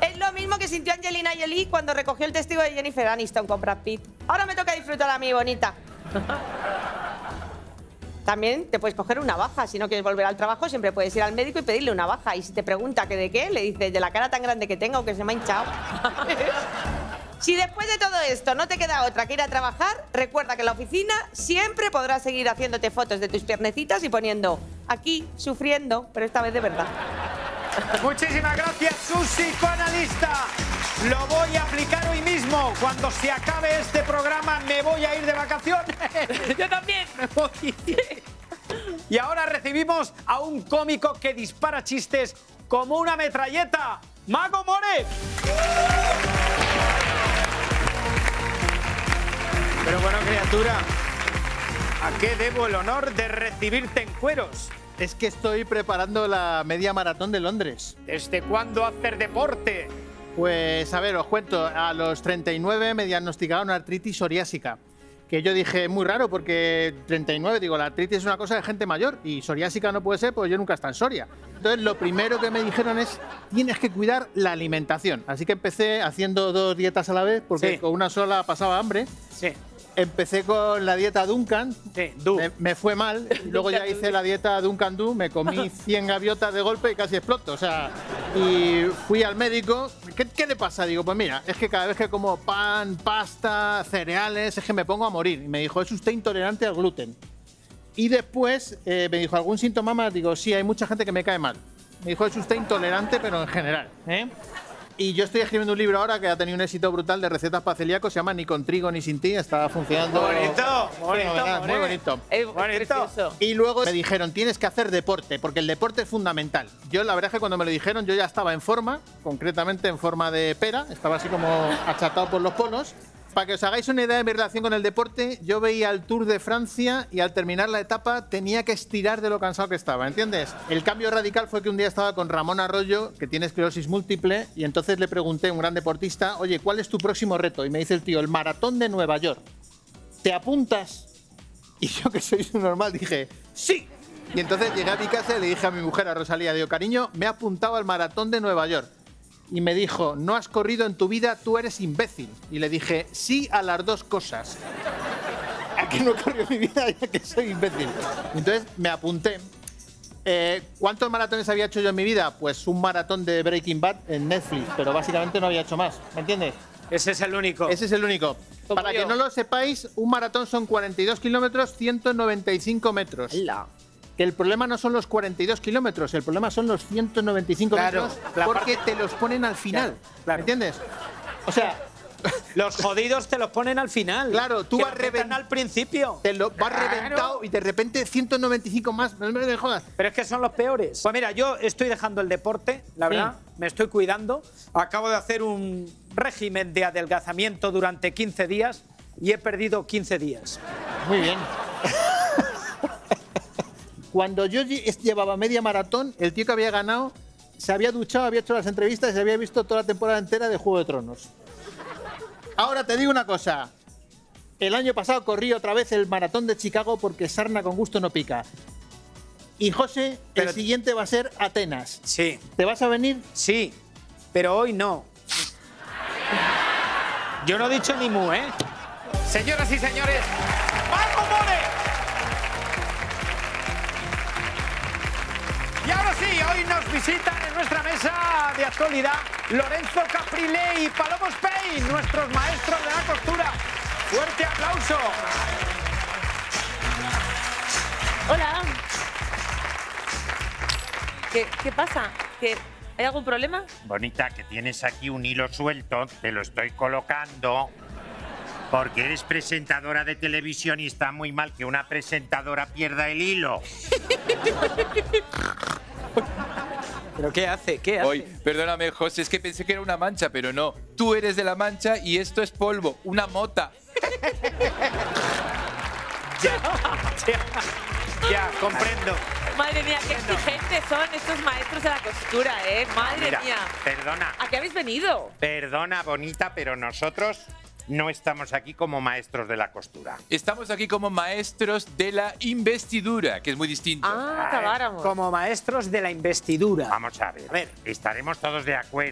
Es lo mismo que sintió Angelina Jolie cuando recogió el testigo de Jennifer Aniston con Brad Pitt. Ahora me toca disfrutar a mí, bonita. También te puedes coger una baja. Si no quieres volver al trabajo, siempre puedes ir al médico y pedirle una baja. Y si te pregunta que de qué, le dices de la cara tan grande que tengo que se me ha hinchado. Si después de todo esto no te queda otra que ir a trabajar, recuerda que en la oficina siempre podrás seguir haciéndote fotos de tus piernecitas y poniendo aquí, sufriendo, pero esta vez de verdad. Muchísimas gracias, su psicoanalista. Lo voy a aplicar hoy mismo. Cuando se acabe este programa me voy a ir de vacaciones. Yo también. Me voy. Y ahora recibimos a un cómico que dispara chistes como una metralleta. ¡Mago More! Pero bueno, criatura, ¿a qué debo el honor de recibirte en cueros? Es que estoy preparando la media maratón de Londres. ¿Desde cuándo hacer deporte? Pues, a ver, os cuento. A los treinta y nueve me diagnosticaron una artritis psoriásica. Que yo dije, muy raro, porque treinta y nueve, digo, la artritis es una cosa de gente mayor y psoriásica no puede ser, pues yo nunca he estado en Soria. Entonces, lo primero que me dijeron es, tienes que cuidar la alimentación. Así que empecé haciendo dos dietas a la vez, porque sí, con una sola pasaba hambre. Sí. Empecé con la dieta Duncan, sí, du. me, me fue mal, y luego ya hice la dieta Duncan Du, me comí cien gaviotas de golpe y casi exploto, o sea, y fui al médico, ¿qué, qué le pasa? Digo, pues mira, es que cada vez que como pan, pasta, cereales, es que me pongo a morir, y me dijo, ¿es usted intolerante al gluten? Y después eh, me dijo, ¿algún síntoma más? Digo, sí, hay mucha gente que me cae mal, me dijo, ¿es usted intolerante, pero en general, eh? Y yo estoy escribiendo un libro ahora que ha tenido un éxito brutal de recetas para celíacos, se llama Ni con trigo ni sin ti, está funcionando. Bonito, bonito, bonito. Muy bonito. Es bonito. Y luego me dijeron, tienes que hacer deporte, porque el deporte es fundamental. Yo la verdad es que cuando me lo dijeron yo ya estaba en forma, concretamente en forma de pera, estaba así como achatado por los polos. Para que os hagáis una idea de mi relación con el deporte, yo veía el Tour de Francia y al terminar la etapa tenía que estirar de lo cansado que estaba, ¿entiendes? El cambio radical fue que un día estaba con Ramón Arroyo, que tiene esclerosis múltiple, y entonces le pregunté a un gran deportista, oye, ¿cuál es tu próximo reto? Y me dice el tío, el maratón de Nueva York. ¿Te apuntas? Y yo, que soy normal, dije, ¡sí! Y entonces llegué a mi casa y le dije a mi mujer, a Rosalía, digo, cariño, me he apuntado al maratón de Nueva York. Y me dijo, no has corrido en tu vida, tú eres imbécil. Y le dije, sí a las dos cosas. A que no he corrido en mi vida y a que soy imbécil. Entonces me apunté. Eh, ¿Cuántos maratones había hecho yo en mi vida? Pues un maratón de Breaking Bad en Netflix, pero básicamente no había hecho más, ¿me entiendes? Ese es el único. Ese es el único. Como Para yo. que no lo sepáis, un maratón son cuarenta y dos kilómetros, ciento noventa y cinco metros. ¡Hala! Que el problema no son los cuarenta y dos kilómetros, el problema son los ciento noventa y cinco claro, metros porque parte... te los ponen al final, claro, claro. ¿Entiendes? O sea, los jodidos te los ponen al final. Claro, tú vas reventado al principio. Te lo vas claro. reventado y de repente ciento noventa y cinco más, no me jodas. Pero es que son los peores. Pues mira, yo estoy dejando el deporte, la verdad, sí. me estoy cuidando. Acabo de hacer un régimen de adelgazamiento durante quince días y he perdido quince días. Muy bien. Cuando yo llevaba media maratón, el tío que había ganado se había duchado, había hecho las entrevistas y se había visto toda la temporada entera de Juego de Tronos. Ahora te digo una cosa. El año pasado corrí otra vez el maratón de Chicago porque sarna con gusto no pica. Y José, pero... el siguiente va a ser Atenas. Sí. ¿Te vas a venir? Sí, pero hoy no. Yo no he dicho ni mu, ¿eh? Señoras y señores, ¡Mago More! Y ahora sí, hoy nos visitan en nuestra mesa de actualidad Lorenzo Caprile y Palomo Spain, nuestros maestros de la costura. ¡Fuerte aplauso! Hola. ¿Qué, qué pasa? ¿Qué, ¿Hay algún problema? Bonita, que tienes aquí un hilo suelto, te lo estoy colocando... Porque eres presentadora de televisión y está muy mal que una presentadora pierda el hilo. ¿Pero qué hace? ¿Qué hace? Hoy, perdóname, José, es que pensé que era una mancha, pero no. Tú eres de la mancha y esto es polvo, una mota. ya, ya, ya, comprendo. Madre mía, qué exigentes son estos maestros de la costura, ¿eh? Madre Mira, mía. Perdona. ¿A qué habéis venido? Perdona, bonita, pero nosotros... no estamos aquí como maestros de la costura. Estamos aquí como maestros de la investidura, que es muy distinto. Ah, acabáramos. Como maestros de la investidura. Vamos a ver. A ver. Estaremos todos de acuerdo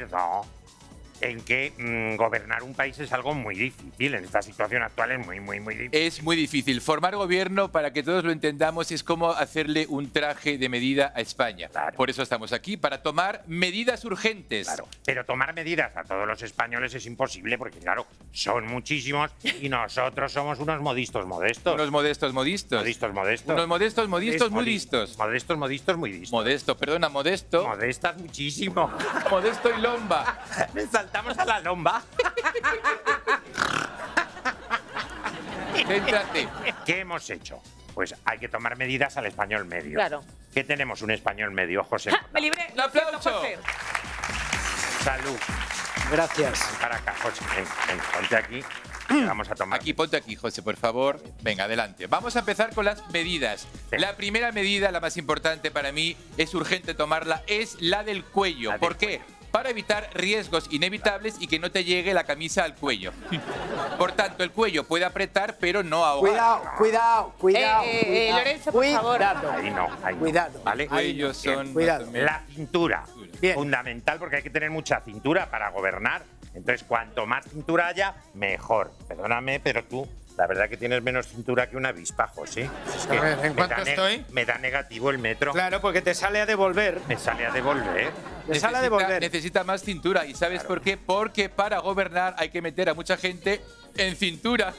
en que mmm, gobernar un país es algo muy difícil. En esta situación actual es muy, muy, muy difícil. Es muy difícil. Formar gobierno, para que todos lo entendamos, es como hacerle un traje de medida a España. Claro. Por eso estamos aquí, para tomar medidas urgentes. Claro. Pero tomar medidas a todos los españoles es imposible porque, claro, son muchísimos y nosotros somos unos modistos modestos. Unos modestos modistos. Modistos modestos. Unos modestos modistos muy listos. Modestos modistos muy listos. Modesto, perdona, modesto. Modestas muchísimo. Modesto y lomba. Me saltamos a la lomba. Céntrate. ¿Qué hemos hecho? Pues hay que tomar medidas al español medio. Claro. ¿Qué tenemos un español medio, José? ¡Ja! ¡Me libré! ¡Un aplauso! Salud. Gracias. Para acá, José. Ven, ven, ponte aquí. Vamos a tomar. Aquí, ponte aquí, José, por favor. Venga, adelante. Vamos a empezar con las medidas. Sí. La primera medida, la más importante para mí, es urgente tomarla, es la del cuello. La del ¿Por qué? Cuello. Para evitar riesgos inevitables y que no te llegue la camisa al cuello. Por tanto, el cuello puede apretar, pero no ahogar. Cuidado, cuidado, cuidado. Eh, eh, cuidado. Lorenzo, por favor. Cuidado. Ahí no, ahí no. Cuidado. ¿Vale? Ellos son cuidado. La cintura. Bien. Fundamental, porque hay que tener mucha cintura para gobernar. Entonces, cuanto más cintura haya, mejor. Perdóname, pero tú, la verdad que tienes menos cintura que una avispa, José. Es que a ver, ¿en cuánto estoy? Me da negativo el metro. Claro, porque te sale a devolver. Me sale a devolver. Me necesita, sale a devolver. Necesita más cintura. ¿Y sabes claro. por qué? Porque para gobernar hay que meter a mucha gente en cintura.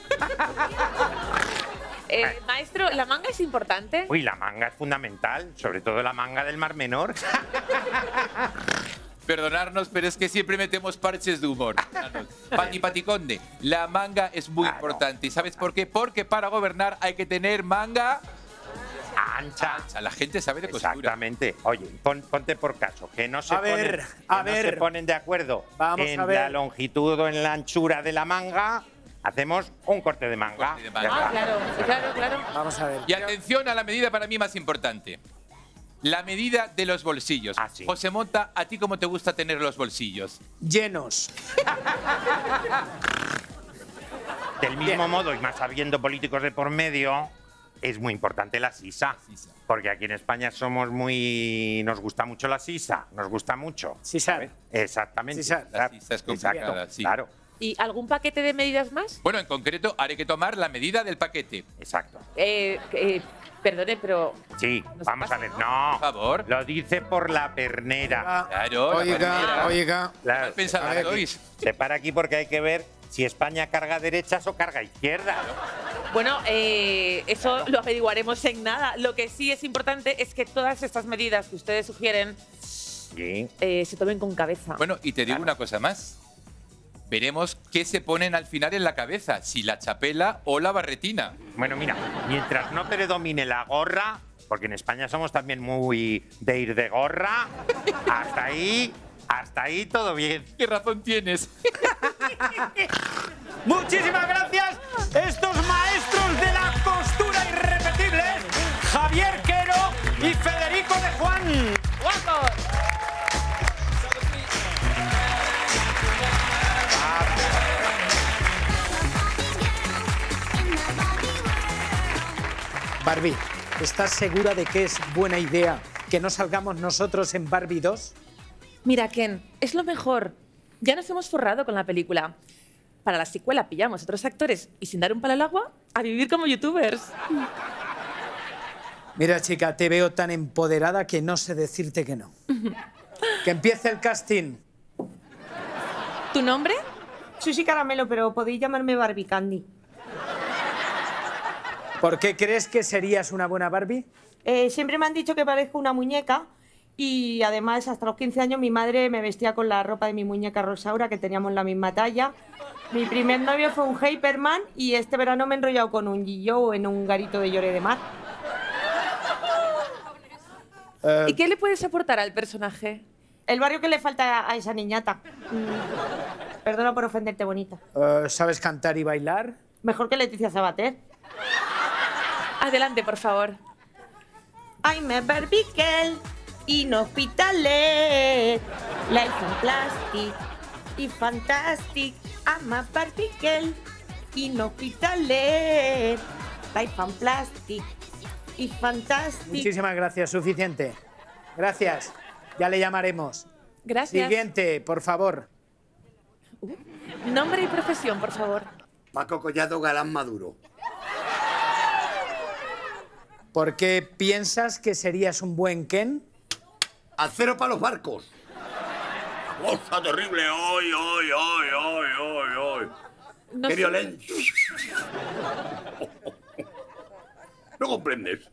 Eh, maestro, ¿la manga es importante? Uy, la manga es fundamental. Sobre todo la manga del Mar Menor. Perdonarnos, pero es que siempre metemos parches de humor. Pati Paticonde, la manga es muy ah, importante. ¿Y no. sabes por qué? Porque para gobernar hay que tener manga ancha. ancha. La gente sabe de costura. Exactamente. Oye, pon, ponte por caso, que no se, a ponen, ver, a que ver. No se ponen de acuerdo Vamos en a ver. la longitud o en la anchura de la manga. Hacemos un corte de manga. Corte de manga. Ah, claro, claro, claro. Vamos a ver. Y atención a la medida para mí más importante. La medida de los bolsillos. Ah, sí. José Mota, ¿a ti cómo te gusta tener los bolsillos? Llenos. Del mismo Bien. modo, y más habiendo políticos de por medio, es muy importante la sisa. La sisa. Porque aquí en España somos muy... Nos gusta mucho la sisa. Nos gusta mucho. Sisa. Exactamente. Sisa. La sisa es complicada, sí. Claro. ¿Y algún paquete de medidas más? Bueno, en concreto, haré que tomar la medida del paquete. Exacto. Eh... eh... Perdone, pero... Sí, vamos a ver. No, por favor. Lo dice por la pernera. Claro, oiga, oiga. ¿Qué pensaba Luis? Se para aquí porque hay que ver si España carga derechas o carga izquierdas. Bueno, eh, eso claro. lo averiguaremos en nada. Lo que sí es importante es que todas estas medidas que ustedes sugieren sí. eh, se tomen con cabeza. Bueno, y te digo claro. una cosa más. Veremos qué se ponen al final en la cabeza, si la chapela o la barretina. Bueno, mira, mientras no predomine la gorra, porque en España somos también muy de ir de gorra, hasta ahí, hasta ahí todo bien. ¿Qué razón tienes? Muchísimas gracias, estos maestros de la costura irrepetibles, Javier Quero y Federico de Juan. ¡Guapos! Barbie, ¿estás segura de que es buena idea que no salgamos nosotros en Barbie dos? Mira, Ken, es lo mejor. Ya nos hemos forrado con la película. Para la secuela pillamos otros actores y sin dar un palo al agua, a vivir como youtubers. Mira, chica, te veo tan empoderada que no sé decirte que no. Que empiece el casting. ¿Tu nombre? Sushi Caramelo, pero podéis llamarme Barbie Candy. ¿Por qué crees que serías una buena Barbie? Eh, siempre me han dicho que parezco una muñeca y además hasta los quince años mi madre me vestía con la ropa de mi muñeca Rosaura, que teníamos la misma talla. Mi primer novio fue un Hyperman y este verano me he enrollado con un G-Yo en un garito de llore de mar. Eh... ¿Y qué le puedes aportar al personaje? El barrio que le falta a esa niñata. Mm, perdona por ofenderte, bonita. Eh, ¿Sabes cantar y bailar? Mejor que Leticia Sabater. Adelante, por favor. I'm a Barbie girl in hospital. Life in plastic. y fantastic, I'm a party girl, in hospitaler, by fanplastic, y fantastic. Muchísimas gracias, suficiente. Gracias, ya le llamaremos. Gracias. Siguiente, por favor. Uh, nombre y profesión, por favor. Paco Collado Galán Maduro. ¿Por qué piensas que serías un buen Ken? Acero para los barcos. Cosa terrible, hoy, hoy, hoy, hoy, hoy, hoy. No ¡Qué sé. Violencia! ¿No comprendes?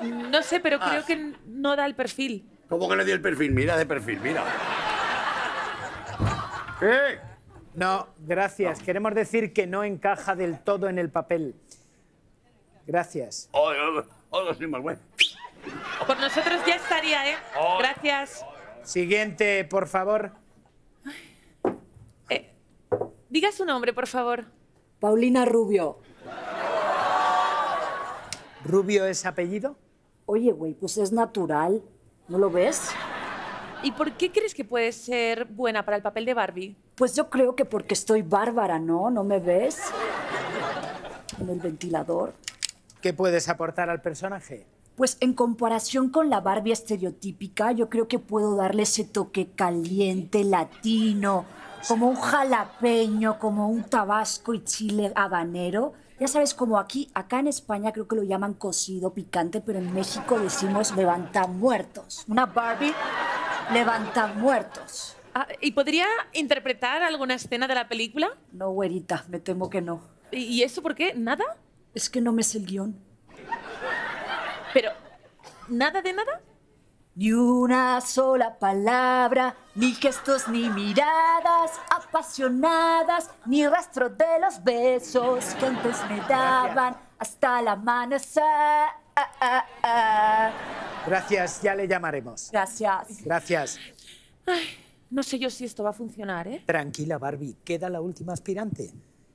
No sé, pero ah. creo que no da el perfil. ¿Cómo que no di el perfil? Mira, de perfil, mira. ¿Qué? No, gracias. No. Queremos decir que no encaja del todo en el papel. Gracias. Oh, oh, oh, sí, más bueno. Por nosotros ya estaría, ¿eh? Oh. Gracias. Siguiente, por favor. Eh, diga su nombre, por favor. Paulina Rubio. ¿Rubio es apellido? Oye, güey, pues es natural. ¿No lo ves? ¿Y por qué crees que puedes ser buena para el papel de Barbie? Pues yo creo que porque estoy bárbara, ¿no? ¿No me ves? Con el ventilador. ¿Qué puedes aportar al personaje? Pues en comparación con la Barbie estereotípica, yo creo que puedo darle ese toque caliente, latino, como un jalapeño, como un tabasco y chile habanero. Ya sabes, como aquí, acá en España creo que lo llaman cocido picante, pero en México decimos levantamuertos. Una Barbie levantamuertos. Ah, ¿y podría interpretar alguna escena de la película? No, güerita, me temo que no. ¿Y eso por qué? ¿Nada? Es que no me sé el guión. Pero, ¿nada de nada? Ni una sola palabra, ni gestos, ni miradas apasionadas, ni rastro de los besos que antes me daban hasta el amanecer. Gracias, ya le llamaremos. Gracias. Gracias. Ay, no sé yo si esto va a funcionar, ¿eh? Tranquila, Barbie, queda la última aspirante.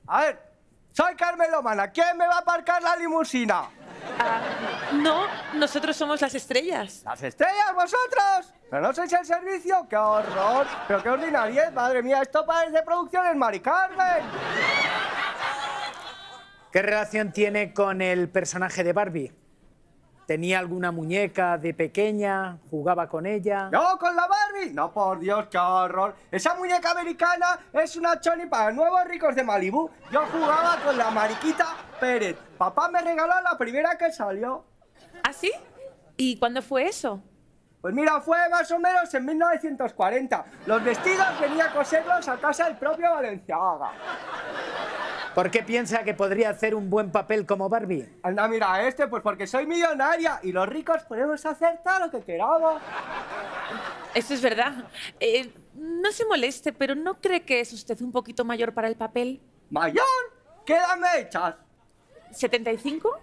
A ver. Soy Carmen Lomana. ¿Quién me va a aparcar la limusina? Ah, no, nosotros somos las estrellas. ¿Las estrellas vosotros? Pero no sois el servicio. ¡Qué horror! Pero qué ordinariedad, madre mía. Esto parece producciones Mari Carmen. ¿Qué relación tiene con el personaje de Barbie? ¿Tenía alguna muñeca de pequeña? ¿Jugaba con ella? ¡No, con la Barbie! ¡No, por Dios, qué horror! Esa muñeca americana es una choni para nuevos ricos de Malibú. Yo jugaba con la Mariquita Pérez. Papá me regaló la primera que salió. ¿Ah, sí? ¿Y cuándo fue eso? Pues mira, fue más o menos en mil novecientos cuarenta. Los vestidos venía a coserlos a casa del propio Valenciaga. ¿Por qué piensa que podría hacer un buen papel como Barbie? Anda, mira, este, pues porque soy millonaria y los ricos podemos hacer todo lo que queramos. Eso es verdad. Eh, no se moleste, pero ¿no cree que es usted un poquito mayor para el papel? ¿Mayor? ¿Qué edad me echas? ¿setenta y cinco?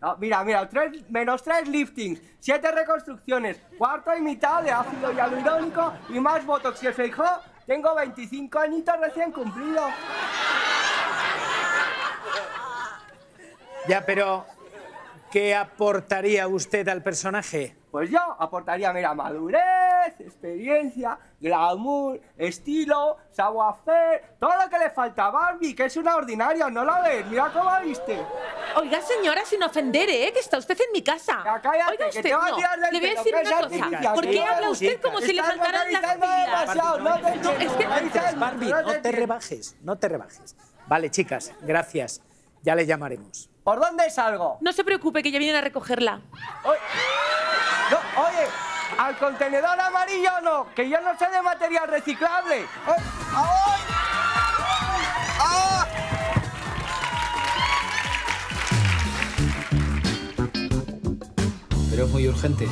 No, mira, mira, tres, menos tres liftings, siete reconstrucciones, cuarto y mitad de ácido hialurónico y más botox. Y el feijó, tengo veinticinco añitos recién cumplidos. Ya, pero ¿qué aportaría usted al personaje? Pues yo aportaría, mira, madurez, experiencia, glamour, estilo, savoir-faire, todo lo que le falta a Barbie, que es una ordinaria, ¿no la ves? Mira cómo la viste. Oiga, señora, sin ofender, ¿eh? Que está usted en mi casa. Ya, cállate, oiga, usted, que te va no. a tirar del Le voy a decir una cosa. Chica, ¿por qué habla usted como si le faltaran las pilas? No, no, no, no, es que... Barbie, no, no te rebajes, no te rebajes. Vale, chicas, gracias. Ya le llamaremos. ¿Por dónde salgo? No se preocupe, que ya vienen a recogerla. Oye, no, oye, al contenedor amarillo no, que yo no sé de material reciclable. Oye, ¡ay! ¡Ah! Pero es muy urgente.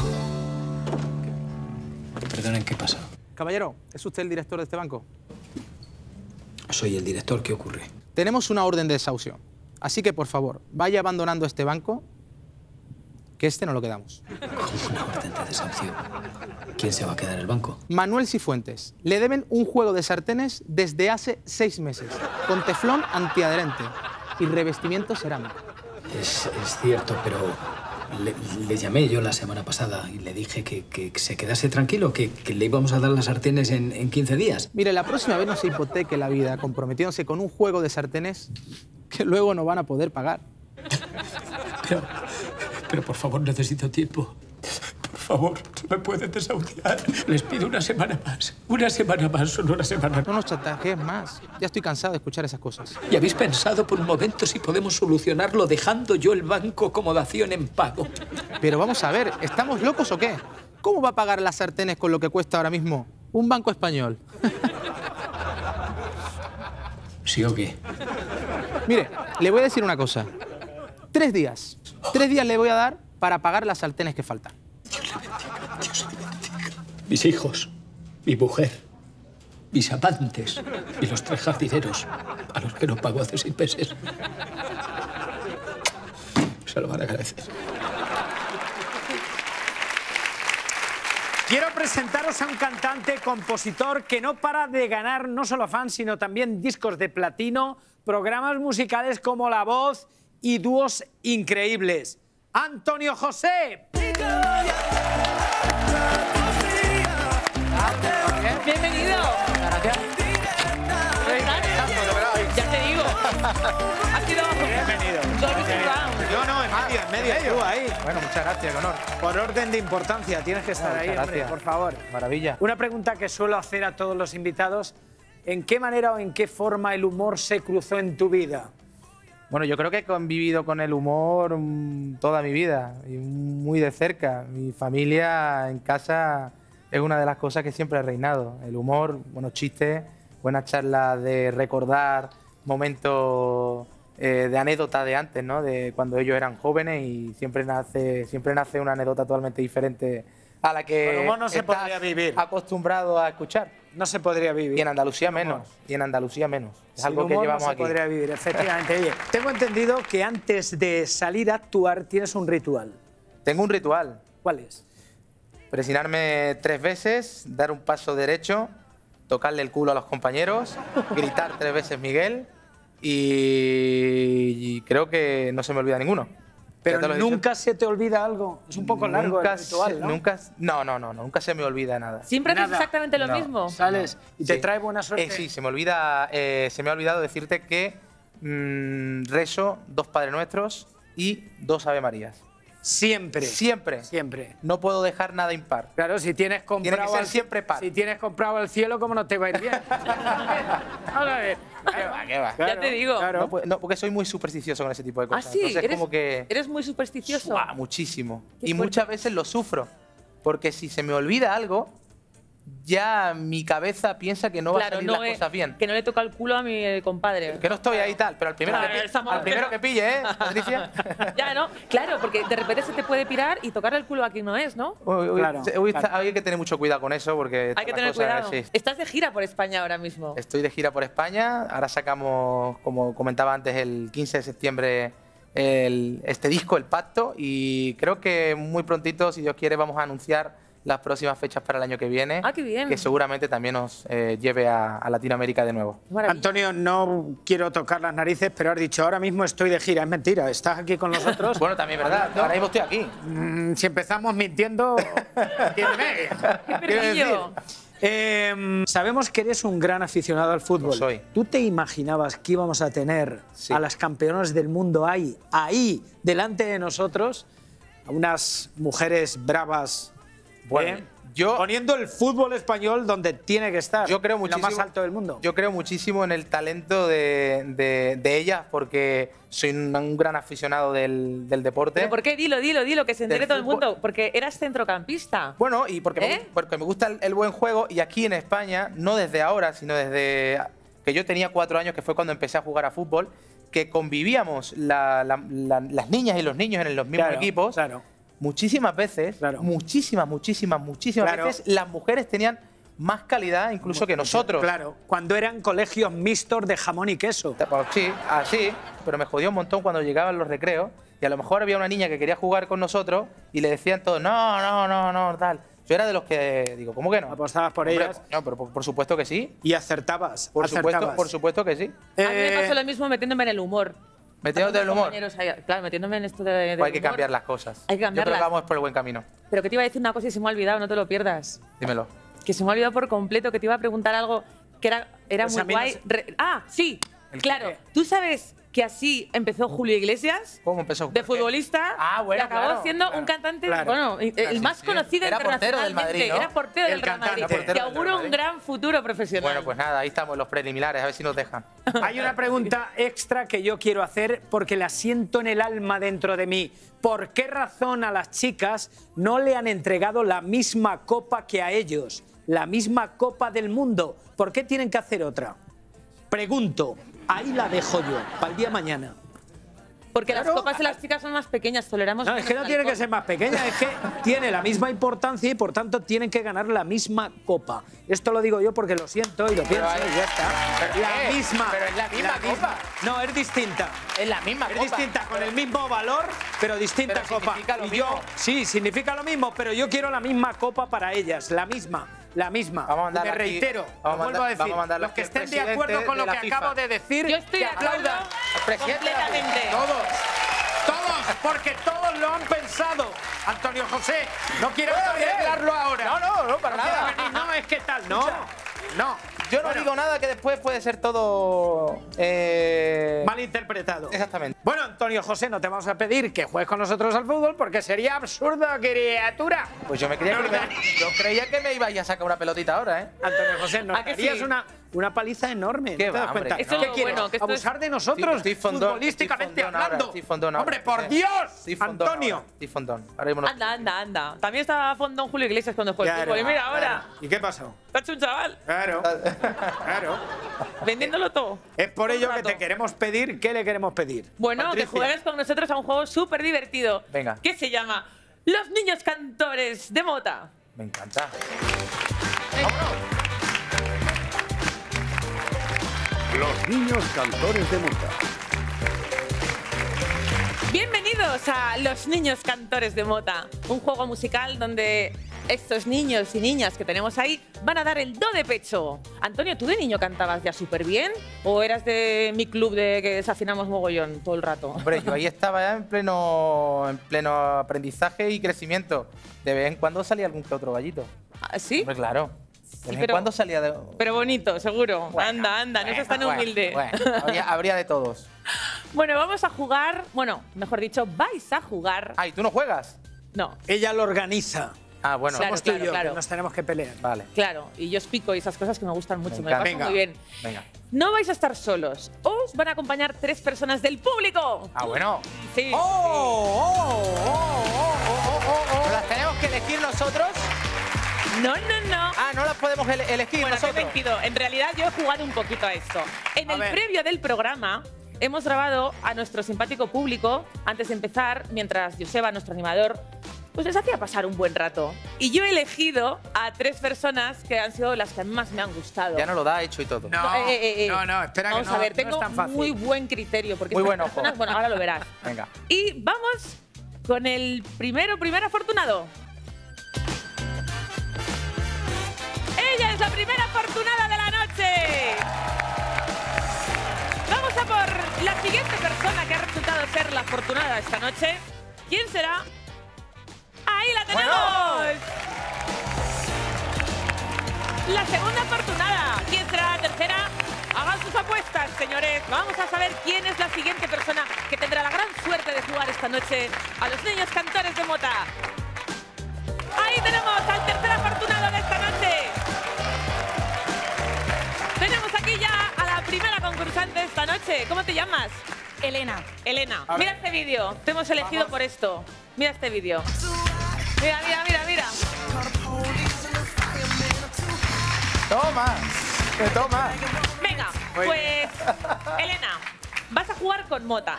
Perdonen, ¿qué pasa? Caballero, ¿es usted el director de este banco? Soy el director, ¿qué ocurre? Tenemos una orden de desahucio. Así que, por favor, vaya abandonando este banco, que este no lo quedamos. ¿Cómo una orden de desahucio? ¿Quién se va a quedar en el banco? Manuel Cifuentes. Le deben un juego de sartenes desde hace seis meses, con teflón antiadherente y revestimiento cerámico. Es, es cierto, pero Le, le llamé yo la semana pasada y le dije que, que se quedase tranquilo, que, que le íbamos a dar las sartenes en, en quince días. Mire, la próxima vez no se hipoteque la vida comprometiéndose con un juego de sartenes que luego no van a poder pagar. Pero, pero por favor, necesito tiempo. Por favor, no me pueden desahuciar. Les pido una semana más. Una semana más, solo una semana más. No nos chantajees más. Ya estoy cansado de escuchar esas cosas. ¿Y habéis pensado por un momento si podemos solucionarlo dejando yo el banco acomodación en pago? Pero vamos a ver, ¿estamos locos o qué? ¿Cómo va a pagar las sartenes con lo que cuesta ahora mismo un banco español? ¿Sí o qué? Mire, le voy a decir una cosa. Tres días. Tres días le voy a dar para pagar las sartenes que faltan. Dios le bendiga, Dios le bendiga. Mis hijos, mi mujer, mis amantes y los tres jardineros a los que no pago hace seis meses. Se lo van a agradecer. Quiero presentaros a un cantante, compositor, que no para de ganar no solo fans, sino también discos de platino, programas musicales como La Voz y dúos increíbles. ¡Antonio José! ¡Bienvenido! Gracias. Ya te digo. Ha sido... Bienvenido. No, no, en medio, en medio. ¿En medio? Ahí. Bueno, muchas gracias, honor. Por orden de importancia, tienes que estar no, ahí, hombre, por favor. Maravilla. Una pregunta que suelo hacer a todos los invitados. ¿En qué manera o en qué forma el humor se cruzó en tu vida? Bueno, yo creo que he convivido con el humor toda mi vida, y muy de cerca. Mi familia en casa es una de las cosas que siempre ha reinado. El humor, buenos chistes, buenas charlas de recordar momentos eh, de anécdota de antes, ¿no? De cuando ellos eran jóvenes, y siempre nace, siempre nace una anécdota totalmente diferente a la que el humor no se podría vivir. Acostumbrado a escuchar. No se podría vivir. Y en Andalucía menos. Y en Andalucía menos. Es algo que llevamos aquí. No se podría vivir, efectivamente. Bien. Tengo entendido que antes de salir a actuar tienes un ritual. Tengo un ritual. ¿Cuál es? Presionarme tres veces, dar un paso derecho, tocarle el culo a los compañeros, gritar tres veces Miguel y... y creo que no se me olvida ninguno. Pero nunca se te olvida algo. Es un poco largo el ritual, ¿no? Nunca, no, no, no, nunca se me olvida nada. ¿Siempre haces exactamente lo mismo? ¿Sales y te trae buena suerte? Eh, sí, se me olvida, eh, se me ha olvidado decirte que mmm, rezo dos Padre Nuestros y dos Ave Marías. Siempre. Siempre. Siempre. No puedo dejar nada impar. Claro, si tienes comprado... Tiene que ser al, siempre par. Si tienes comprado al cielo, ¿cómo no te va a ir bien? A ver. ¿Qué va, qué va? Claro, ya te digo. Claro. No, no, porque soy muy supersticioso con ese tipo de cosas. ¿Ah, sí? Entonces, ¿Eres, como que, ¿eres muy supersticioso? Suah, muchísimo. Y muchas veces lo sufro. Porque si se me olvida algo, ya mi cabeza piensa que no claro, va a salir no las he, cosas bien. Que no le toca el culo a mi compadre. Que no estoy ahí tal, pero al primero, claro, que, pille, al primero que pille, ¿eh, Patricia? Ya, ¿no? Claro, porque de repente se te puede pirar y tocar el culo a quien no es, ¿no? Uy, uy, claro, uy, claro. Está, hay que tener mucho cuidado con eso porque... Hay que tener cosa, cuidado. Sí. ¿Estás de gira por España ahora mismo? Estoy de gira por España. Ahora sacamos, como comentaba antes, el quince de septiembre el, este disco, El Pacto, y creo que muy prontito, si Dios quiere, vamos a anunciar las próximas fechas para el año que viene. Ah, qué bien. Que seguramente también nos eh, lleve a, a Latinoamérica de nuevo. Maravilla. Antonio, no quiero tocar las narices, pero has dicho, ahora mismo estoy de gira. Es mentira, estás aquí con nosotros. Bueno, también es verdad, ahora mismo estoy aquí. Mm, si empezamos mintiendo... Qué eh, sabemos que eres un gran aficionado al fútbol. Lo soy. ¿Tú te imaginabas que íbamos a tener sí. a las campeonas del mundo ahí, ahí, delante de nosotros, a unas mujeres bravas? Bueno, ¿eh? yo, poniendo el fútbol español donde tiene que estar, yo creo muchísimo, lo más alto del mundo. Yo creo muchísimo en el talento de, de, de ellas, porque soy un, un gran aficionado del, del deporte. ¿Pero por qué? Dilo, dilo, dilo, que se entere todo el mundo. Porque eras centrocampista. Bueno, y porque, ¿Eh? me, porque me gusta el, el buen juego, y aquí en España, no desde ahora, sino desde que yo tenía cuatro años, que fue cuando empecé a jugar a fútbol, que convivíamos la, la, la, las niñas y los niños en los mismos claro, equipos. Claro. Muchísimas veces, claro. muchísimas, muchísimas, muchísimas claro. veces, las mujeres tenían más calidad incluso que nosotros. Claro, cuando eran colegios mixtos de jamón y queso. Sí, así, pero me jodió un montón cuando llegaban los recreos y a lo mejor había una niña que quería jugar con nosotros y le decían todos, no, no, no, no, tal. Yo era de los que digo, ¿cómo que no? ¿Apostabas por Hombre, ellas? No, pero por, por supuesto que sí. ¿Y acertabas? Por, acertabas. Supuesto, por supuesto que sí. Eh... A mí me pasó lo mismo metiéndome en el humor. Metiéndote en el humor. Claro, metiéndome en esto de, de pues hay que humor. Cambiar las cosas. Hay que cambiarlas. Yo creo que vamos por el buen camino. Pero que te iba a decir una cosa y se me ha olvidado, no te lo pierdas. Dímelo. Que se me ha olvidado por completo, que te iba a preguntar algo que era, era pues muy guay. No sé. Re... Ah, sí, el claro. Que... ¿Tú sabes que así empezó Julio Iglesias? ¿Cómo empezó? De futbolista. Ah, bueno, y acabó claro, siendo claro, un cantante, claro, bueno, el claro, más sí, conocido era internacionalmente. Portero del Madrid, ¿no? Era portero el del Real Madrid. Te auguro un gran futuro profesional. Bueno, pues nada, ahí estamos los preliminares, a ver si nos dejan. Hay una pregunta extra que yo quiero hacer porque la siento en el alma dentro de mí. ¿Por qué razón a las chicas no le han entregado la misma copa que a ellos? La misma copa del mundo. ¿Por qué tienen que hacer otra? Pregunto. Ahí la dejo yo, para el día de mañana. Porque claro, las copas de las chicas son más pequeñas, toleramos... No, es que no tiene que ser más pequeña, es que tiene la misma importancia y por tanto tienen que ganar la misma copa. Esto lo digo yo porque lo siento y lo pienso y ya está. Pero la es, misma. Pero es la misma la copa. Misma. No, es distinta. Es la misma es copa. Es distinta, con pero, el mismo valor, pero distinta pero copa. Significa lo y mismo. Yo, sí, significa lo mismo, pero yo quiero la misma copa para ellas, la misma. La misma. Vamos a me reitero, aquí, vamos lo vuelvo a decir. Vamos a los que estén de acuerdo con lo que FIFA. Acabo de decir, yo estoy que aplaudan completamente. Todos, todos, porque todos lo han pensado. Antonio José, no quiero arreglarlo ahora. No, no, no, para no nada. Venir, no, es que tal, no, no. Yo no bueno, digo nada que después puede ser todo... Eh... malinterpretado. Exactamente. Bueno, Antonio José, no te vamos a pedir que juegues con nosotros al fútbol porque sería absurdo, criatura. Pues yo me creía, no, que, me, yo creía que me ibas a sacar una pelotita ahora, ¿eh? Antonio José, no darías sí? una, una paliza enorme. ¿Qué, ¿no te das hombre, cuenta? Esto ¿Qué no, quieres? Bueno, que esto ¿Abusar es... de nosotros estoy fondón, futbolísticamente estoy fondón hablando? Ahora, fondón ahora, ¡hombre, por Dios! Fondón Antonio. Fondón. Anda, anda, anda. También estaba fondón Julio Iglesias cuando jugó al fútbol. Y mira ahora. ¿Y qué pasó? Te ha hecho un chaval. Claro. Claro. Vendiéndolo todo. Es por ello que te queremos pedir. ¿Qué le queremos pedir? Bueno, Patricia, que juegues con nosotros a un juego súper divertido. Venga. Que se llama Los Niños Cantores de Mota. Me encanta. Venga. Los Niños Cantores de Mota. Bienvenidos a Los Niños Cantores de Mota. Un juego musical donde... estos niños y niñas que tenemos ahí van a dar el do de pecho. Antonio, ¿tú de niño cantabas ya súper bien? ¿O eras de mi club de que desafinamos mogollón todo el rato? Hombre, yo ahí estaba ya en pleno, en pleno aprendizaje y crecimiento. De vez en cuando salía algún que otro gallito. ¿Ah, sí? Hombre, claro. De vez sí, pero, en cuando salía de... Pero bonito, seguro. Bueno, anda, anda, bueno, no seas tan bueno, humilde. Bueno, habría, habría de todos. Bueno, vamos a jugar... Bueno, mejor dicho, vais a jugar... Ah, ¿y tú no juegas? No. Ella lo organiza. Ah, bueno, claro, somos claro, tú y yo, claro. Nos tenemos que pelear. Vale. Claro, y yo os pico y esas cosas que me gustan mucho, venga, me pasan venga, muy bien. Venga. No vais a estar solos, os van a acompañar tres personas del público. Ah, bueno. Sí. ¡Oh! Sí. ¡Oh! ¡Oh! ¡Oh! ¡Oh! ¡Oh! ¿Las tenemos que elegir nosotros? No, no, no. Ah, no las podemos ele elegir bueno, nosotros. En realidad yo he jugado un poquito a esto. En a el ver. previo del programa... hemos grabado a nuestro simpático público antes de empezar, mientras Joseba, nuestro animador, pues les hacía pasar un buen rato. Y yo he elegido a tres personas que han sido las que más me han gustado. Ya no lo da, hecho y todo. No, eh, eh, eh. no, no, espera vamos que no. Vamos a ver, tengo no es tan muy buen criterio. Porque muy buen ojo. Personas, bueno, ahora lo verás. Venga. Y vamos con el primero, primer afortunado. ¡Ella es la primera afortunada de la noche! Por la siguiente persona que ha resultado ser la afortunada esta noche. ¿Quién será? ¡Ahí la tenemos! Bueno. La segunda afortunada. ¿Quién será la tercera? Hagan sus apuestas, señores. Vamos a saber quién es la siguiente persona que tendrá la gran suerte de jugar esta noche a los Niños Cantores de Mota. Ahí tenemos al tercer afortunado de esta noche. Concursante esta noche, ¿cómo te llamas? Elena. Elena, mira este vídeo, te hemos elegido Vamos. por esto. Mira este vídeo. Mira, mira, mira, mira. Toma, que toma. Venga, Muy pues, bien. Elena, vas a jugar con Mota.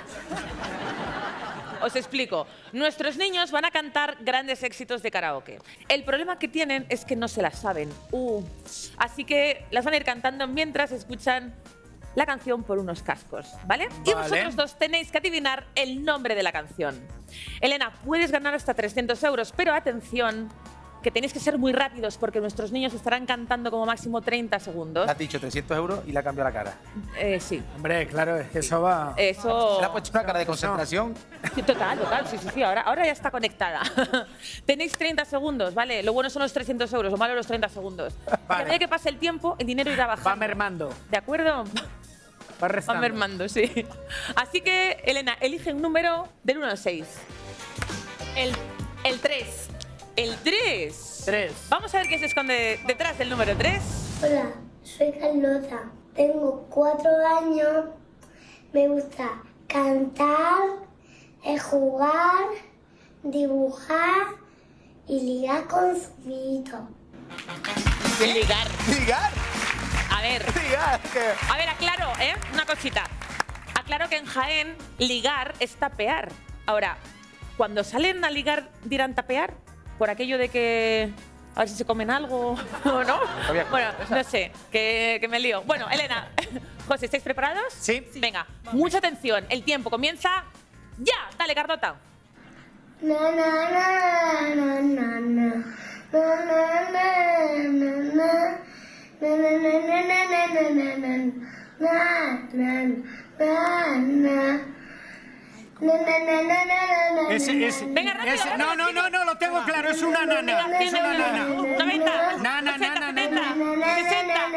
Os explico. Nuestros niños van a cantar grandes éxitos de karaoke. El problema que tienen es que no se las saben. Uh. Así que las van a ir cantando mientras escuchan la canción por unos cascos, ¿vale? ¿vale? Y vosotros dos tenéis que adivinar el nombre de la canción. Elena, puedes ganar hasta trescientos euros, pero atención, que tenéis que ser muy rápidos porque nuestros niños estarán cantando como máximo treinta segundos. ¿Le has dicho trescientos euros y le ha cambiado la cara? Eh, sí. Hombre, claro, es que sí. eso va... Eso... ¿Se le ha puesto una cara de concentración? Sí, total, total, sí, sí, sí, ahora, ahora ya está conectada. Tenéis treinta segundos, ¿vale? Lo bueno son los trescientos euros, lo malo los treinta segundos. Vale. Porque a medida que pase el tiempo, el dinero irá bajando. Va mermando. ¿De acuerdo? Va restando. Va mermando, sí. Así que, Elena, elige un número del uno al seis. El, el tres. El tres. Vamos a ver qué se esconde detrás del número tres. Hola, soy Carlota. Tengo cuatro años. Me gusta cantar, jugar, dibujar y ligar con su amiguito. ¿Ligar? ¿Ligar? A ver. ¿Ligar? A ver, aclaro, ¿eh? Una cosita. Aclaro que en Jaén ligar es tapear. Ahora, cuando salen a ligar, ¿dirán tapear? Por aquello de que... A ver si se comen algo o no. Bueno, no sé, que, que me lío. Bueno, Elena, José, ¿estáis preparados? Sí. Venga, vamos. Mucha atención. El tiempo comienza ya. Dale, Carlota. Na, na, na, na, na, na. Na, na, na, na, na. Na, na, na, na, na, na, na. Na, na, na, na, na. No, no, no, no, no, no. Es, es, venga, rápido, es, no, no, no, no, lo tengo claro, es una nana. Es una nana. noventa, nana, nana, nana, sesenta.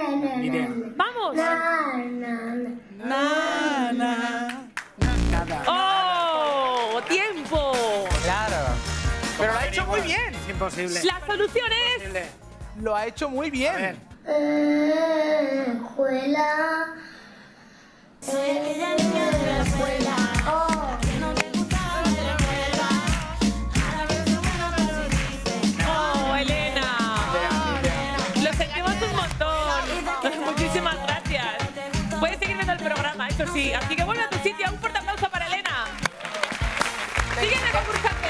Vamos. Nana, nana. Nada. Oh, tiempo. Claro. Pero lo ha hecho muy bien. Es imposible. La solución es. Lo ha hecho muy bien. Eh, escuela. Soy la niña de la escuela. Oh. Esto sí, así que vuelve a tu sitio. Un fuerte aplauso para Elena. Sígueme, concursante.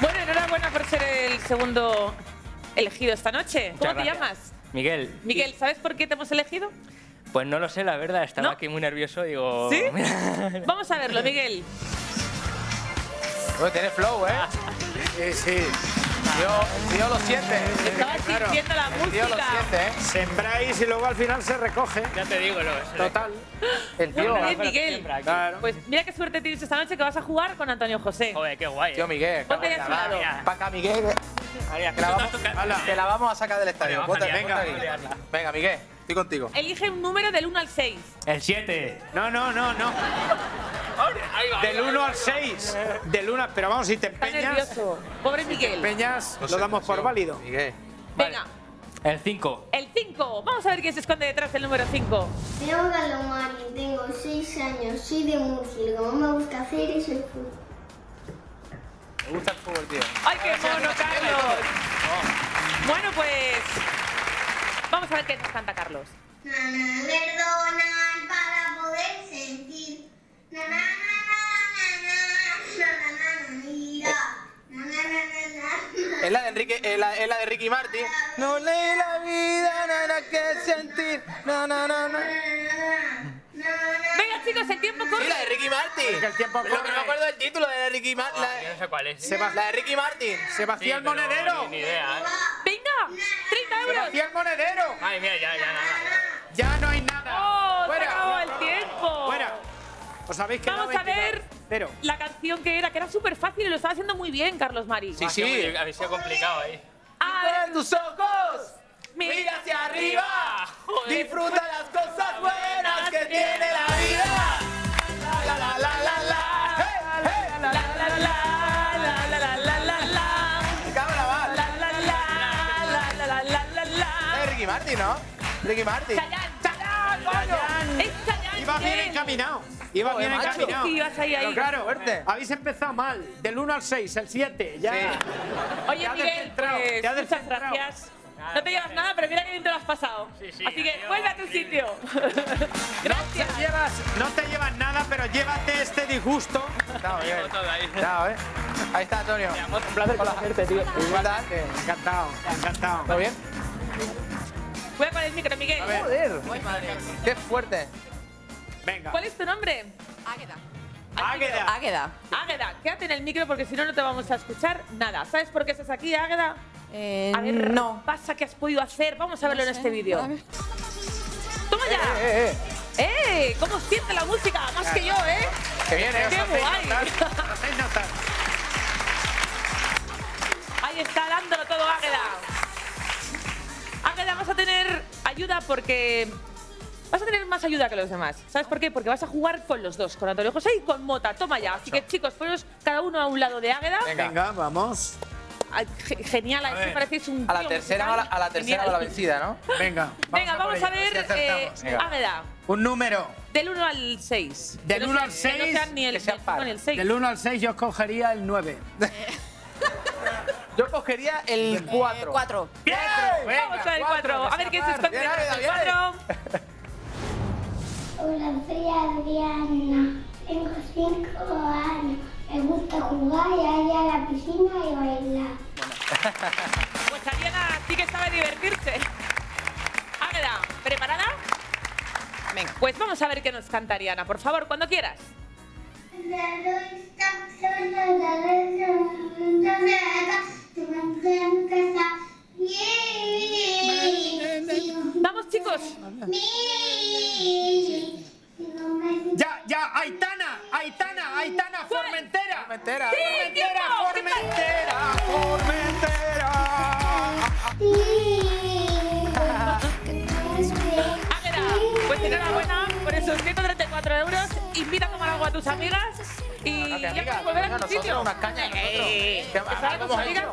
Bueno, enhorabuena por ser el segundo elegido esta noche. ¿Cómo te llamas? Miguel. Miguel, ¿sabes por qué te hemos elegido? Pues no lo sé, la verdad. Estaba ¿No? aquí muy nervioso, digo... ¿Sí? Vamos a verlo, Miguel. Bueno, tiene flow, ¿eh? Sí, sí. Yo, yo lo siente. Estaba sintiendo la música. Yo lo siente, ¿eh? Sembráis y luego al final se recoge. Ya te digo, no. Es total. El tío. No, Miguel. Claro. Pues mira qué suerte tienes esta noche que vas a jugar con Antonio José. Joder, qué guay. Tío Miguel. Ponte ya a su lado. Paca, Miguel. Te la, vamos, te la vamos a sacar del estadio. Ponte, venga, venga, venga, Miguel. Estoy contigo. Elige un número del uno al seis. El siete. No, no, no, no. Del uno al seis. Del uno, pero vamos, si te empeñas. Pobre Miguel. Si te empeñas, lo damos por válido. Miguel. Venga. El cinco. El cinco. Vamos a ver quién se esconde detrás del número cinco. Me llamo Carlos Marín, tengo seis años, soy de Murcia. Como me gusta hacer es el fútbol. Me gusta el fútbol, tío. ¡Ay, qué mono, Carlos! Bueno, pues. Vamos a ver qué nos canta Carlos. Nana, perdonar para poder sentir. Na na na mira. Es la de Enrique, es la, es la de Ricky Martin. No leí la vida, nada que sentir. Na na na na. Venga chicos, el tiempo corre. Sí, la de Ricky Martin. El tiempo corre. Lo que no me acuerdo del título de Ricky Martin. Oh, yo no sé cuál es. ¿Sí? La de Ricky Martin. Sebastián sí, Monedero. Ni, ni idea. Venga, treinta euros. Sebastián Monedero. Ay, mira, ya, ya nada. Ya no hay nada. Oh, fuera. Se acabó el tiempo. Fuera. Vamos a ver pero. la canción que era, que era súper fácil y lo estaba haciendo muy bien, Carlos Marín. Sí, sí, sí. Había sido complicado ahí. ¡Abre tus ojos! ¡Mira, mira hacia arriba! Joder. ¡Disfruta las cosas buenas que tiene la vida! ¡La, la, la, la, la! ¡La, la, la, la, la, la, la, la, la! ¡Cámara va! ¡La, la, la, la, la, la, la, la! Es Ricky Martin, ¿no? Ricky Martin. ¡Chayán, Chayán, coño! ¡Es Chayán! Iba bien encaminado. Ibas bien encaminado. Sí, ibas ahí, ahí. Claro, fuerte. Habéis empezado mal. Del uno al seis, el siete. Ya. Sí. Oye, ya Miguel, pues, ya muchas gracias. Nada, no te llevas nada, pero mira que bien te lo has pasado. Sí, sí, así que vuelve a tu sitio. Gracias. No te, llevas, no te llevas nada, pero llévate este disgusto. Está bien. Está bien. Ahí está, Antonio. Un placer conocerte, tío. Encantado. Encantado. ¿Todo bien? Cuidado con el micro, Miguel. Joder. Qué fuerte. Venga. ¿Cuál es tu nombre? Águeda. Águeda. Águeda. Águeda, quédate en el micro porque si no, no te vamos a escuchar nada. ¿Sabes por qué estás aquí, Águeda? Eh, a ver, no. Pasa que has podido hacer. Vamos a verlo no sé. en este vídeo. ¡Toma ya! Eh, eh, eh. ¡Eh! ¿Cómo siente la música? Más claro. que yo, ¿eh? ¡Qué bien, eh! ¡Qué guay! Ahí está dándolo todo, Águeda. Águeda, vas a tener ayuda porque... Vas a tener más ayuda que los demás. ¿Sabes por qué? Porque vas a jugar con los dos, con Antonio José y con Mota. Toma ya. Así que, chicos, poneros cada uno a un lado de Águeda. Venga, Venga vamos. Ay, genial, a, a ver, parecéis un a la tercera, a la, a la tercera o la vencida, ¿no? Venga, vamos, Venga, a, vamos a ver, eh, Águeda. Un número. Del uno al seis. Del uno al seis. Que no sean ni el seis. Del uno al seis yo escogería el nueve. Yo cogería el cuatro. cuatro. ¡Bien! Venga, vamos a ver el cuatro. A ver qué se esconde el cuatro. Hola, soy Adriana, tengo cinco años, me gusta jugar y ir a la piscina y bailar. Pues Adriana, sí que sabe divertirse. Águeda, ¿preparada? Venga, pues vamos a ver qué nos canta Ariana, por favor, cuando quieras. Vamos, chicos. Ya, ya, Aitana, Aitana, Aitana, ¿Cuál? Formentera. Formentera, sí, Formentera, tiempo, Formentera, Formentera. Águeda, pues enhorabuena por esos ciento treinta y cuatro euros. Invita a tomar agua a tus amigas y okay, ya puedes volver a tu sitio. Unas cañas, eh, que a tus amigas,